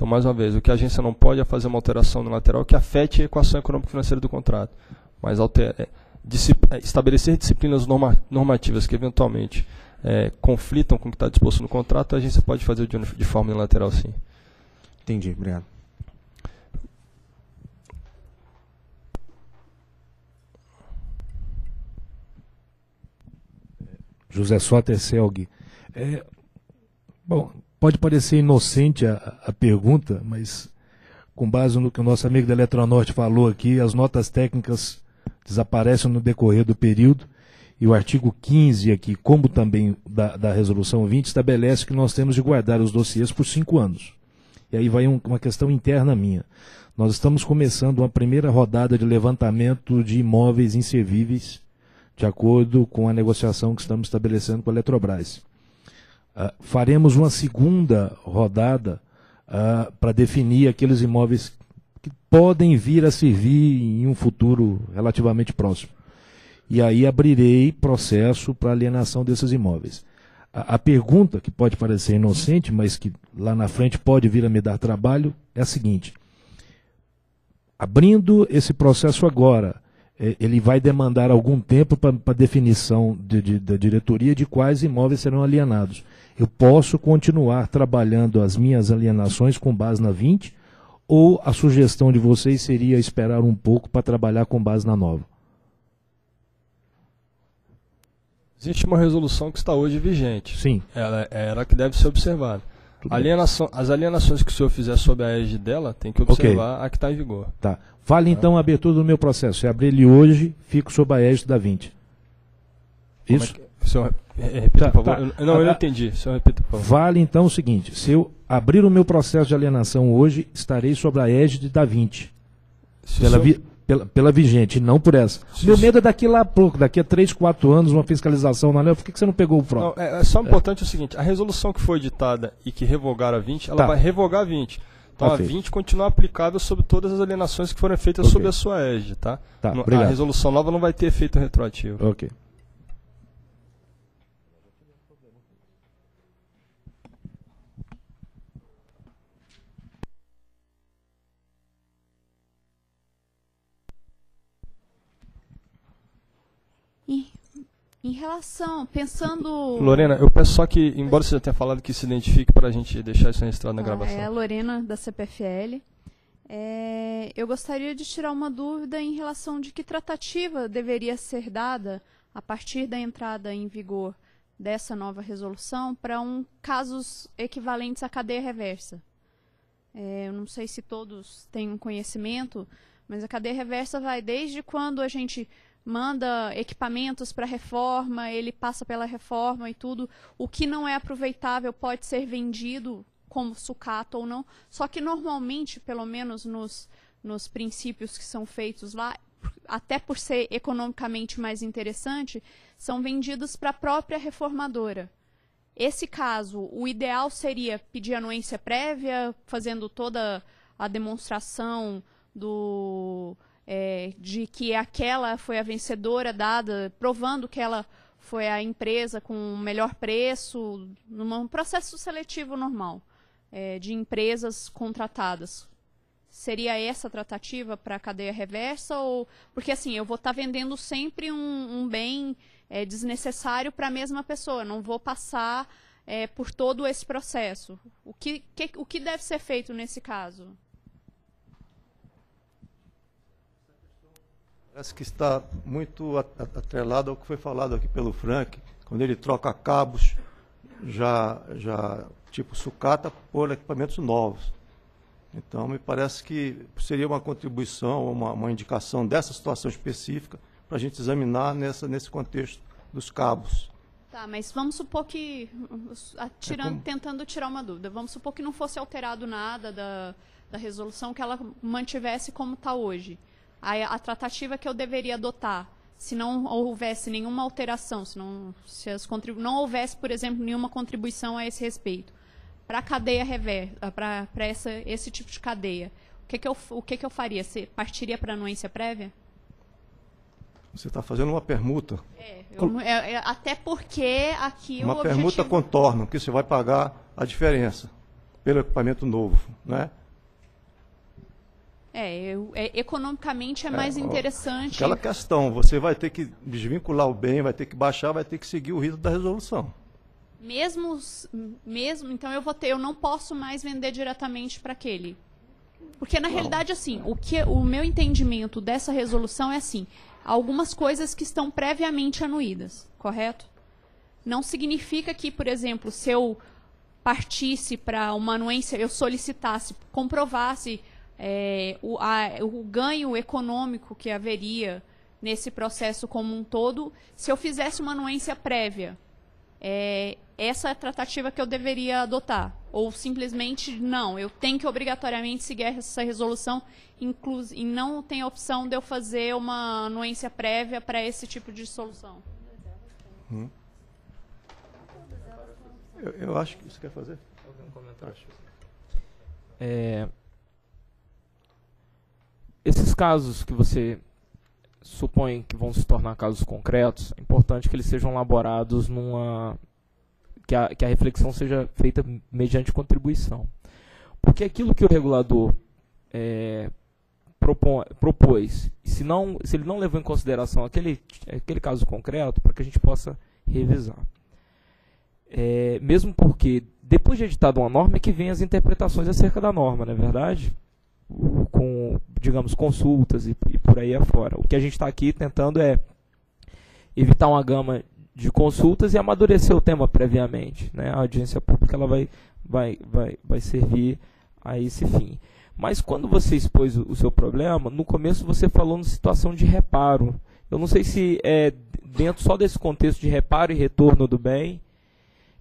Então, mais uma vez, o que a agência não pode é fazer uma alteração unilateral que afete a equação econômico-financeira do contrato, mas estabelecer disciplinas normativas que eventualmente conflitam com o que está disposto no contrato, a agência pode fazer de forma unilateral, sim. Entendi, obrigado. José Sota Selg. Bom, pode parecer inocente a pergunta, mas com base no que o nosso amigo da Eletronorte falou aqui, as notas técnicas desaparecem no decorrer do período e o artigo 15 aqui, como também da Resolução 20, estabelece que nós temos de guardar os dossiês por 5 anos. E aí vai uma questão interna minha. Nós estamos começando uma primeira rodada de levantamento de imóveis inservíveis de acordo com a negociação que estamos estabelecendo com a Eletrobras. Faremos uma segunda rodada para definir aqueles imóveis que podem vir a servir em um futuro relativamente próximo. E aí abrirei processo para alienação desses imóveis. A pergunta, que pode parecer inocente, mas que lá na frente pode vir a me dar trabalho, é a seguinte. Abrindo esse processo agora, ele vai demandar algum tempo para definição da diretoria de quais imóveis serão alienados. Eu posso continuar trabalhando as minhas alienações com base na 20, ou a sugestão de vocês seria esperar um pouco para trabalhar com base na nova? Existe uma resolução que está hoje vigente. Sim. Ela que deve ser observada. As alienações que o senhor fizer sob a égide dela, tem que observar a que está em vigor. Tá. Vale então a abertura do meu processo. Se abrir ele hoje, fico sob a égide da 20. Isso? O senhor repita, por favor. Eu não entendi. O senhor repita, por favor. Vale então o seguinte: se eu abrir o meu processo de alienação hoje, estarei sob a égide da 20. Pela vigente, não por essa. Meu medo é daqui lá a pouco, daqui a 3, 4 anos, uma fiscalização na ANEEL. Por que você não pegou o próprio? Não, só importante o seguinte, a resolução que foi editada e que revogar a 20, ela vai revogar a 20. Então a 20 continua aplicável sobre todas as alienações que foram feitas sob a sua égide. Tá, a resolução nova não vai ter efeito retroativo. Ok. Em relação, pensando... Lorena, eu peço só que, embora você já tenha falado, que se identifique para a gente deixar isso registrado na gravação. É a Lorena, da CPFL. Eu gostaria de tirar uma dúvida em relação de que tratativa deveria ser dada a partir da entrada em vigor dessa nova resolução para casos equivalentes à cadeia reversa. Eu não sei se todos têm um conhecimento, mas a cadeia reversa vai desde quando a gente... manda equipamentos para reforma, ele passa pela reforma e tudo. O que não é aproveitável pode ser vendido como sucata ou não. Só que normalmente, pelo menos nos princípios que são feitos lá, até por ser economicamente mais interessante, são vendidos para a própria reformadora. Esse caso, o ideal seria pedir anuência prévia, fazendo toda a demonstração de que aquela foi a vencedora dada, provando que ela foi a empresa com o melhor preço, num processo seletivo normal, de empresas contratadas. Seria essa a tratativa para a cadeia reversa? Ou porque assim, eu vou estar vendendo sempre um bem desnecessário para a mesma pessoa, não vou passar por todo esse processo. O que deve ser feito nesse caso? Parece que está muito atrelado ao que foi falado aqui pelo Frank, quando ele troca cabos já tipo sucata por equipamentos novos. Então, me parece que seria uma contribuição, uma indicação dessa situação específica para a gente examinar nesse contexto dos cabos. Tá, mas vamos supor que, tentando tirar uma dúvida, vamos supor que não fosse alterado nada da resolução, que ela mantivesse como está hoje. A tratativa que eu deveria adotar, se não houvesse nenhuma alteração, se não houvesse, por exemplo, nenhuma contribuição a esse respeito, para a cadeia reversa, para esse tipo de cadeia, o que eu faria? Você partiria para anuência prévia? Você está fazendo uma permuta. Até porque aqui uma permuta contorna, que você vai pagar a diferença. pelo equipamento novo, né? Economicamente é mais interessante. Aquela questão, você vai ter que desvincular o bem, vai ter que baixar, vai ter que seguir o rito da resolução. Mesmo então eu não posso mais vender diretamente para aquele. Porque na realidade, assim, o meu entendimento dessa resolução é assim, algumas coisas que estão previamente anuídas, correto? Não significa que, por exemplo, se eu partisse para uma anuência, eu solicitasse, comprovasse o ganho econômico que haveria nesse processo como um todo, se eu fizesse uma anuência prévia, essa é a tratativa que eu deveria adotar. Ou simplesmente, não, eu tenho que obrigatoriamente seguir essa resolução, e não tem a opção de eu fazer uma anuência prévia para esse tipo de solução. Eu acho que isso quer fazer. Algum comentário? Esses casos que você supõe que vão se tornar casos concretos, é importante que eles sejam elaborados numa... que a reflexão seja feita mediante contribuição. Porque aquilo que o regulador propôs, se ele não levou em consideração aquele caso concreto, para que a gente possa revisar. Mesmo porque, depois de editada uma norma, é que vem as interpretações acerca da norma, não é verdade? Com, digamos, consultas e por aí afora. O que a gente está aqui tentando é evitar uma gama de consultas e amadurecer o tema previamente, né? A audiência pública ela vai servir a esse fim. Mas quando você expôs o seu problema, no começo você falou na situação de reparo. Eu não sei se é dentro só desse contexto de reparo e retorno do bem,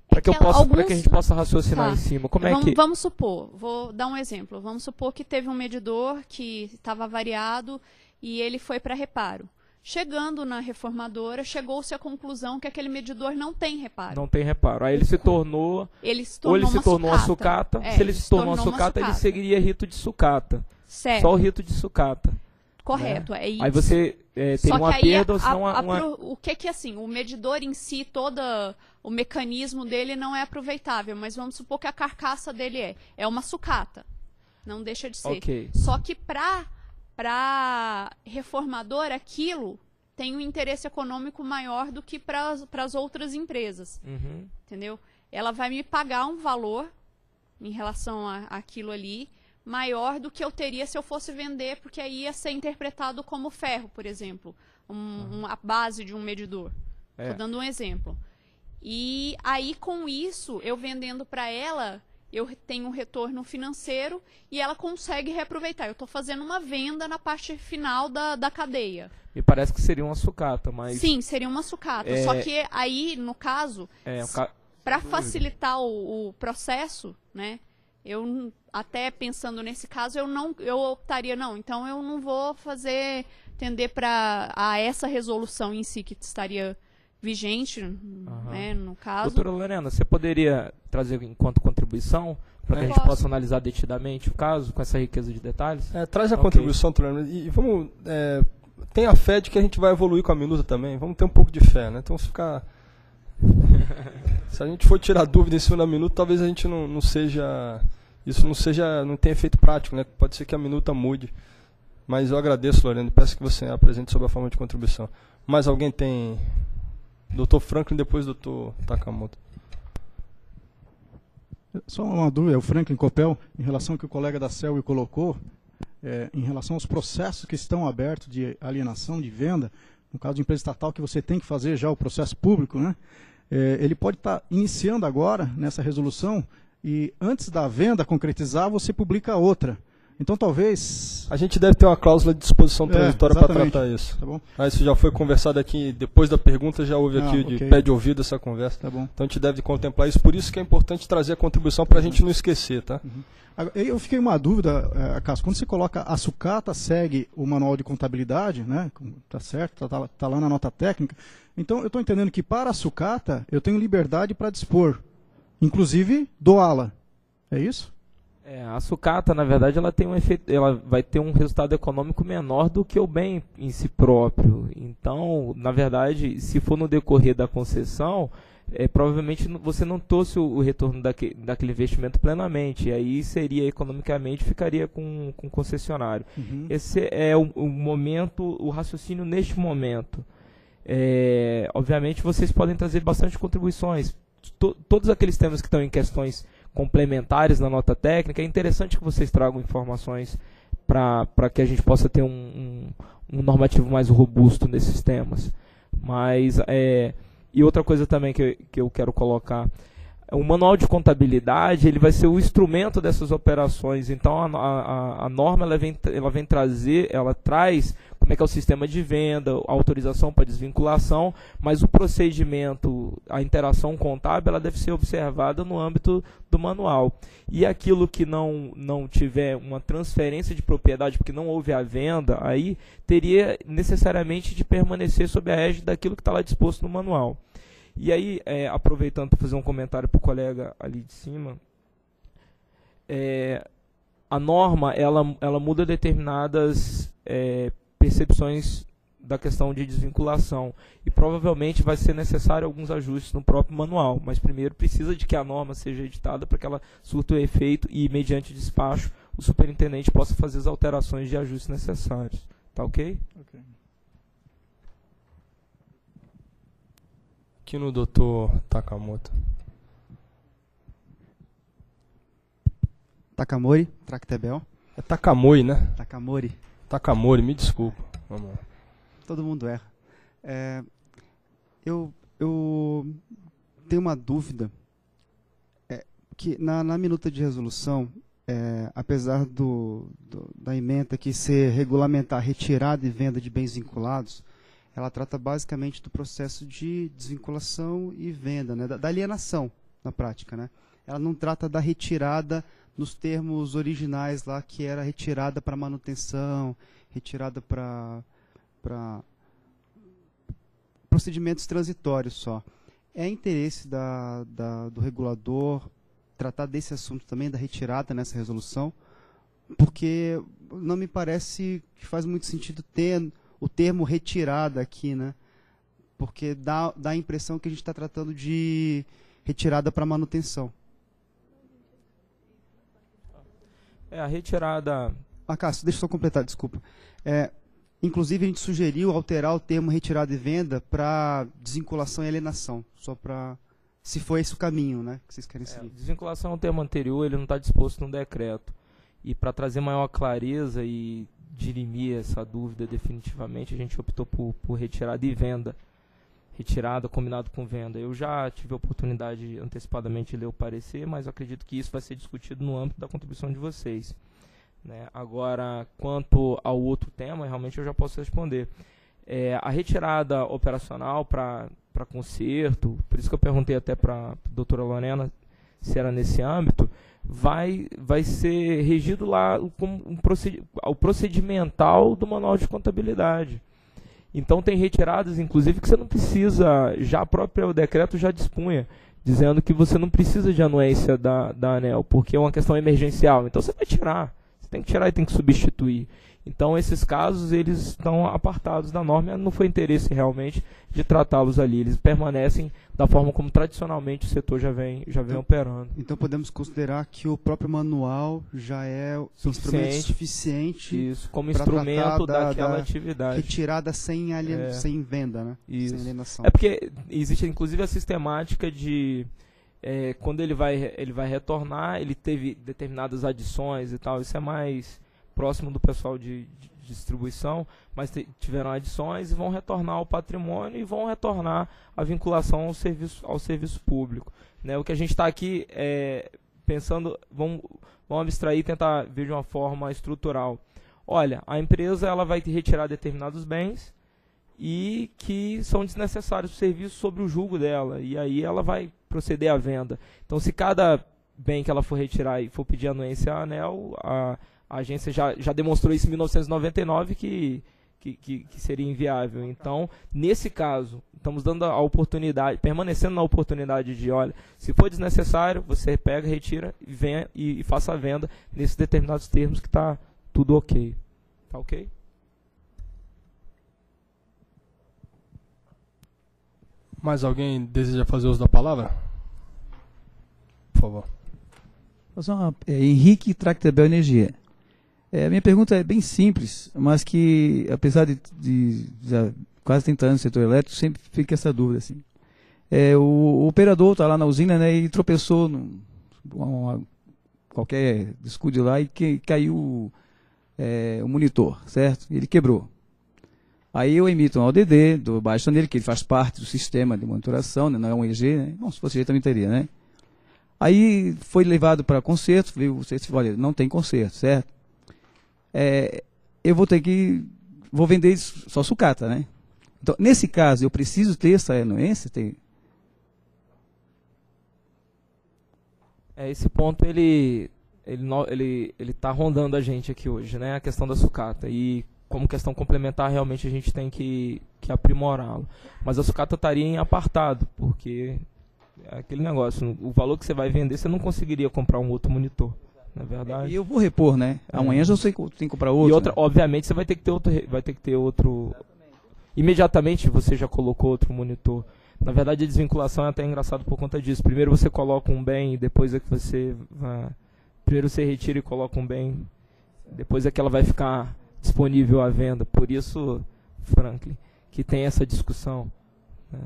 para que, para que a gente possa raciocinar em cima. Como é que... Vamos supor, vou dar um exemplo. Vamos supor que teve um medidor que estava variado e ele foi para reparo. Chegando na reformadora, chegou-se à conclusão que aquele medidor não tem reparo. Não tem reparo. Aí ele se tornou... Ou ele se tornou uma sucata. Se ele se tornou uma sucata, ele seguiria rito de sucata. Certo. Só o rito de sucata. Correto, né? É isso. Aí você tem uma perda ou senão uma... O medidor em si, todo o mecanismo dele não é aproveitável, mas vamos supor que a carcaça dele é uma sucata. Não deixa de ser. Okay. Só que para reformador, aquilo tem um interesse econômico maior do que para as outras empresas, entendeu? Ela vai me pagar um valor em relação àquilo ali, maior do que eu teria se eu fosse vender, porque aí ia ser interpretado como ferro, por exemplo, a base de um medidor. Estou dando um exemplo. E aí, com isso, eu vendendo para ela... Eu tenho um retorno financeiro e ela consegue reaproveitar. Eu estou fazendo uma venda na parte final da cadeia. Me parece que seria uma sucata, mas... Sim, seria uma sucata. Só que aí, no caso, para facilitar o processo, né? Eu, até pensando nesse caso, eu optaria, não, então eu não vou fazer, tender a essa resolução em si que estaria... vigente, né, no caso. Doutora Lorena, você poderia trazer enquanto contribuição, para que a gente possa analisar detidamente o caso, com essa riqueza de detalhes? Traz a contribuição, doutora Lorena, e vamos, tem a fé de que a gente vai evoluir com a minuta também, vamos ter um pouco de fé, né, então se a gente for tirar dúvida em cima da minuta, talvez a gente não tenha efeito prático, né, pode ser que a minuta mude, mas eu agradeço, Lorena, e peço que você apresente sobre a forma de contribuição. Mais alguém tem... Doutor Franklin, depois doutor Takamoto. Só uma dúvida, o Franklin Copel, em relação ao que o colega da CELE colocou, em relação aos processos que estão abertos de alienação, de venda, no caso de empresa estatal, que você tem que fazer já o processo público, né? Ele pode estar iniciando agora, nessa resolução, e antes da venda concretizar, você publica outra. Então, talvez... A gente deve ter uma cláusula de disposição transitória para tratar isso. Tá bom. Ah, isso já foi conversado aqui, depois da pergunta, já houve aqui de pé de ouvido essa conversa. Tá bom. Então, a gente deve contemplar isso. Por isso que é importante trazer a contribuição para a gente não esquecer. Tá? Eu fiquei uma dúvida, Cássio. Quando você coloca a sucata, segue o manual de contabilidade, né? Tá certo, tá lá na nota técnica. Então, eu estou entendendo que para a sucata, eu tenho liberdade para dispor, inclusive doá-la. É isso? A sucata, na verdade, ela tem um efeito, ela vai ter um resultado econômico menor do que o bem em si próprio. Então, na verdade, se for no decorrer da concessão, provavelmente você não trouxe o retorno daquele investimento plenamente. E aí seria, economicamente, ficaria com o concessionário. Uhum. Esse é o momento, o raciocínio neste momento. Obviamente, vocês podem trazer bastante contribuições. Todos aqueles temas que estão em questões complementares na nota técnica, é interessante que vocês tragam informações para que a gente possa ter um normativo mais robusto nesses temas. Mas, e outra coisa também que eu quero colocar, o manual de contabilidade ele vai ser o instrumento dessas operações, então a norma ela vem trazer, ela traz como é que é o sistema de venda, a autorização para desvinculação, mas o procedimento, a interação contábil, ela deve ser observada no âmbito do manual. E aquilo que não tiver uma transferência de propriedade, porque não houve a venda, aí teria necessariamente de permanecer sob a égide daquilo que está lá disposto no manual. E aí, aproveitando para fazer um comentário para o colega ali de cima, a norma ela muda determinadas percepções da questão de desvinculação e provavelmente vai ser necessário alguns ajustes no próprio manual, mas primeiro precisa de que a norma seja editada para que ela surta o efeito e, mediante despacho, o superintendente possa fazer as alterações de ajustes necessários. Tá ok? Ok. Aqui no doutor Takamoto. Takamori, Tractebel. É Takamori, né? Takamori. Takamori, me desculpa. Vamos lá. Todo mundo erra. Eu tenho uma dúvida, que na minuta de resolução, apesar da emenda que ser regulamentar retirada e venda de bens vinculados, ela trata basicamente do processo de desvinculação e venda, né, da alienação na prática, né? Ela não trata da retirada nos termos originais lá, que era retirada para manutenção, retirada para procedimentos transitórios só. É interesse do regulador tratar desse assunto também, da retirada nessa resolução, porque não me parece que faz muito sentido ter o termo retirada aqui, né? Porque dá a impressão que a gente está tratando de retirada para manutenção. A retirada... Cássio, deixa eu só completar, desculpa. Inclusive, a gente sugeriu alterar o termo retirada e venda para desvinculação e alienação, só para... se for esse o caminho, né, que vocês querem seguir. Desvinculação é um termo anterior, ele não está disposto no decreto. E para trazer maior clareza e dirimir essa dúvida definitivamente, a gente optou por retirada e venda. Retirada combinado com venda. Eu já tive a oportunidade antecipadamente de ler o parecer, mas eu acredito que isso vai ser discutido no âmbito da contribuição de vocês. Né? Agora, quanto ao outro tema, realmente eu já posso responder. A retirada operacional para conserto, por isso que eu perguntei até para a doutora Lorena se era nesse âmbito, vai ser regido lá como o procedimental do manual de contabilidade. Então tem retiradas, inclusive, que você não precisa, já o próprio decreto já dispunha, dizendo que você não precisa de anuência da ANEEL, porque é uma questão emergencial. Então você vai tirar, você tem que tirar e tem que substituir. Então esses casos, eles estão apartados da norma, não foi interesse realmente de tratá-los ali, eles permanecem da forma como tradicionalmente o setor já vem operando. Então podemos considerar que o próprio manual já é suficiente isso, como instrumento daquela atividade. Retirada sem venda, né? Isso. Sem alienação. É porque existe inclusive a sistemática de... quando ele vai retornar, ele teve determinadas adições e tal, isso é mais próximo do pessoal de distribuição, mas tiveram adições e vão retornar ao patrimônio e vão retornar a vinculação ao serviço público. Né? O que a gente está aqui pensando, vamos abstrair e tentar ver de uma forma estrutural. Olha, a empresa ela vai retirar determinados bens e que são desnecessários para o serviço sobre o julgo dela, e aí ela vai proceder à venda. Então, se cada bem que ela for retirar e for pedir anuência à ANEEL, a agência já demonstrou isso em 1999, que que seria inviável. Então, nesse caso, estamos dando a oportunidade, permanecendo na oportunidade de, olha, se for desnecessário, você pega, retira e, vem, e faça a venda nesses determinados termos que está tudo ok. Tá ok? Mais alguém deseja fazer uso da palavra? Por favor. Henrique, Tractebel Energia. Minha pergunta é bem simples, mas que, apesar de já quase 30 anos no setor elétrico, sempre fica essa dúvida. Assim. O operador está lá na usina, né, e tropeçou num qualquer escudo lá e caiu o monitor, certo? Ele quebrou. Aí eu emito um ODD do bastoneiro, que ele faz parte do sistema de monitoração, né, não é um EG, né? Bom, se fosse EG também teria, né? Aí foi levado para conserto, falei, você olha, não tem conserto, certo? Eu vou ter que vender só sucata, né? Então, nesse caso, eu preciso ter essa anuência? Esse ponto ele está rondando a gente aqui hoje, né? A questão da sucata, e como questão complementar, realmente a gente tem que aprimorá-lo. Mas a sucata estaria em apartado, porque é aquele negócio, o valor que você vai vender, você não conseguiria comprar um outro monitor. Na verdade. E eu vou repor, né? Amanhã já sei que tem que comprar outro. E outra, né? Obviamente, você vai ter que ter outro. Imediatamente você já colocou outro monitor. Na verdade, a desvinculação é até engraçado por conta disso. Primeiro você coloca um bem, depois é que você. Primeiro você retira e coloca um bem, depois é que ela vai ficar disponível à venda. Por isso, Franklin, que tem essa discussão. Né?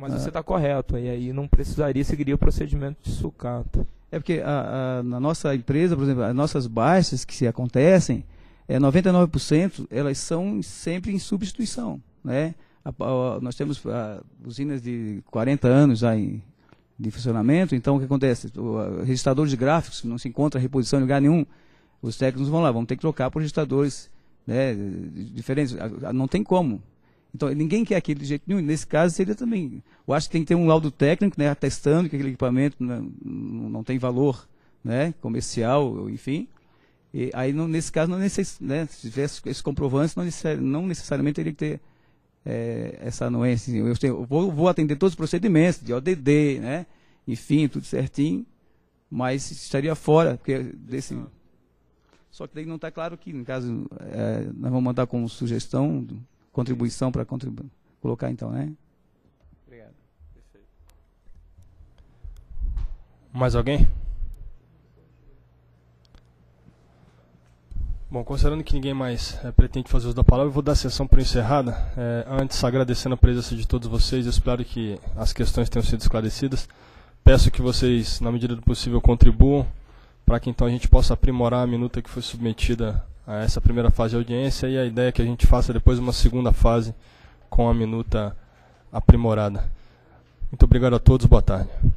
Mas você está correto, e aí não precisaria, seguiria o procedimento de sucata. É porque na nossa empresa, por exemplo, as nossas baixas que se acontecem, 99% elas são sempre em substituição. Né? Nós temos usinas de 40 anos já de funcionamento, então o que acontece? Registradores de gráficos, não se encontra reposição em lugar nenhum, os técnicos vão lá, vão ter que trocar por registradores, né, diferentes, não tem como. Então, ninguém quer aquele de jeito nenhum. Nesse caso, seria também. Eu acho que tem que ter um laudo técnico, né, atestando que aquele equipamento não tem valor, né, comercial, enfim. E aí, nesse caso, não né, se tivesse esse comprovante, não necessariamente teria que ter essa anuência. Eu vou atender todos os procedimentos de ODD, né, enfim, tudo certinho, mas estaria fora, porque desse. Só que daí não está claro que, no caso, nós vamos mandar como sugestão. Contribuição para colocar, então, né? Obrigado. Perfeito. Mais alguém? Bom, considerando que ninguém mais pretende fazer uso da palavra, eu vou dar a sessão por encerrada. Antes, agradecendo a presença de todos vocês, espero que as questões tenham sido esclarecidas. Peço que vocês, na medida do possível, contribuam para que, então, a gente possa aprimorar a minuta que foi submetida essa primeira fase de audiência, e a ideia é que a gente faça depois uma segunda fase com a minuta aprimorada. Muito obrigado a todos, boa tarde.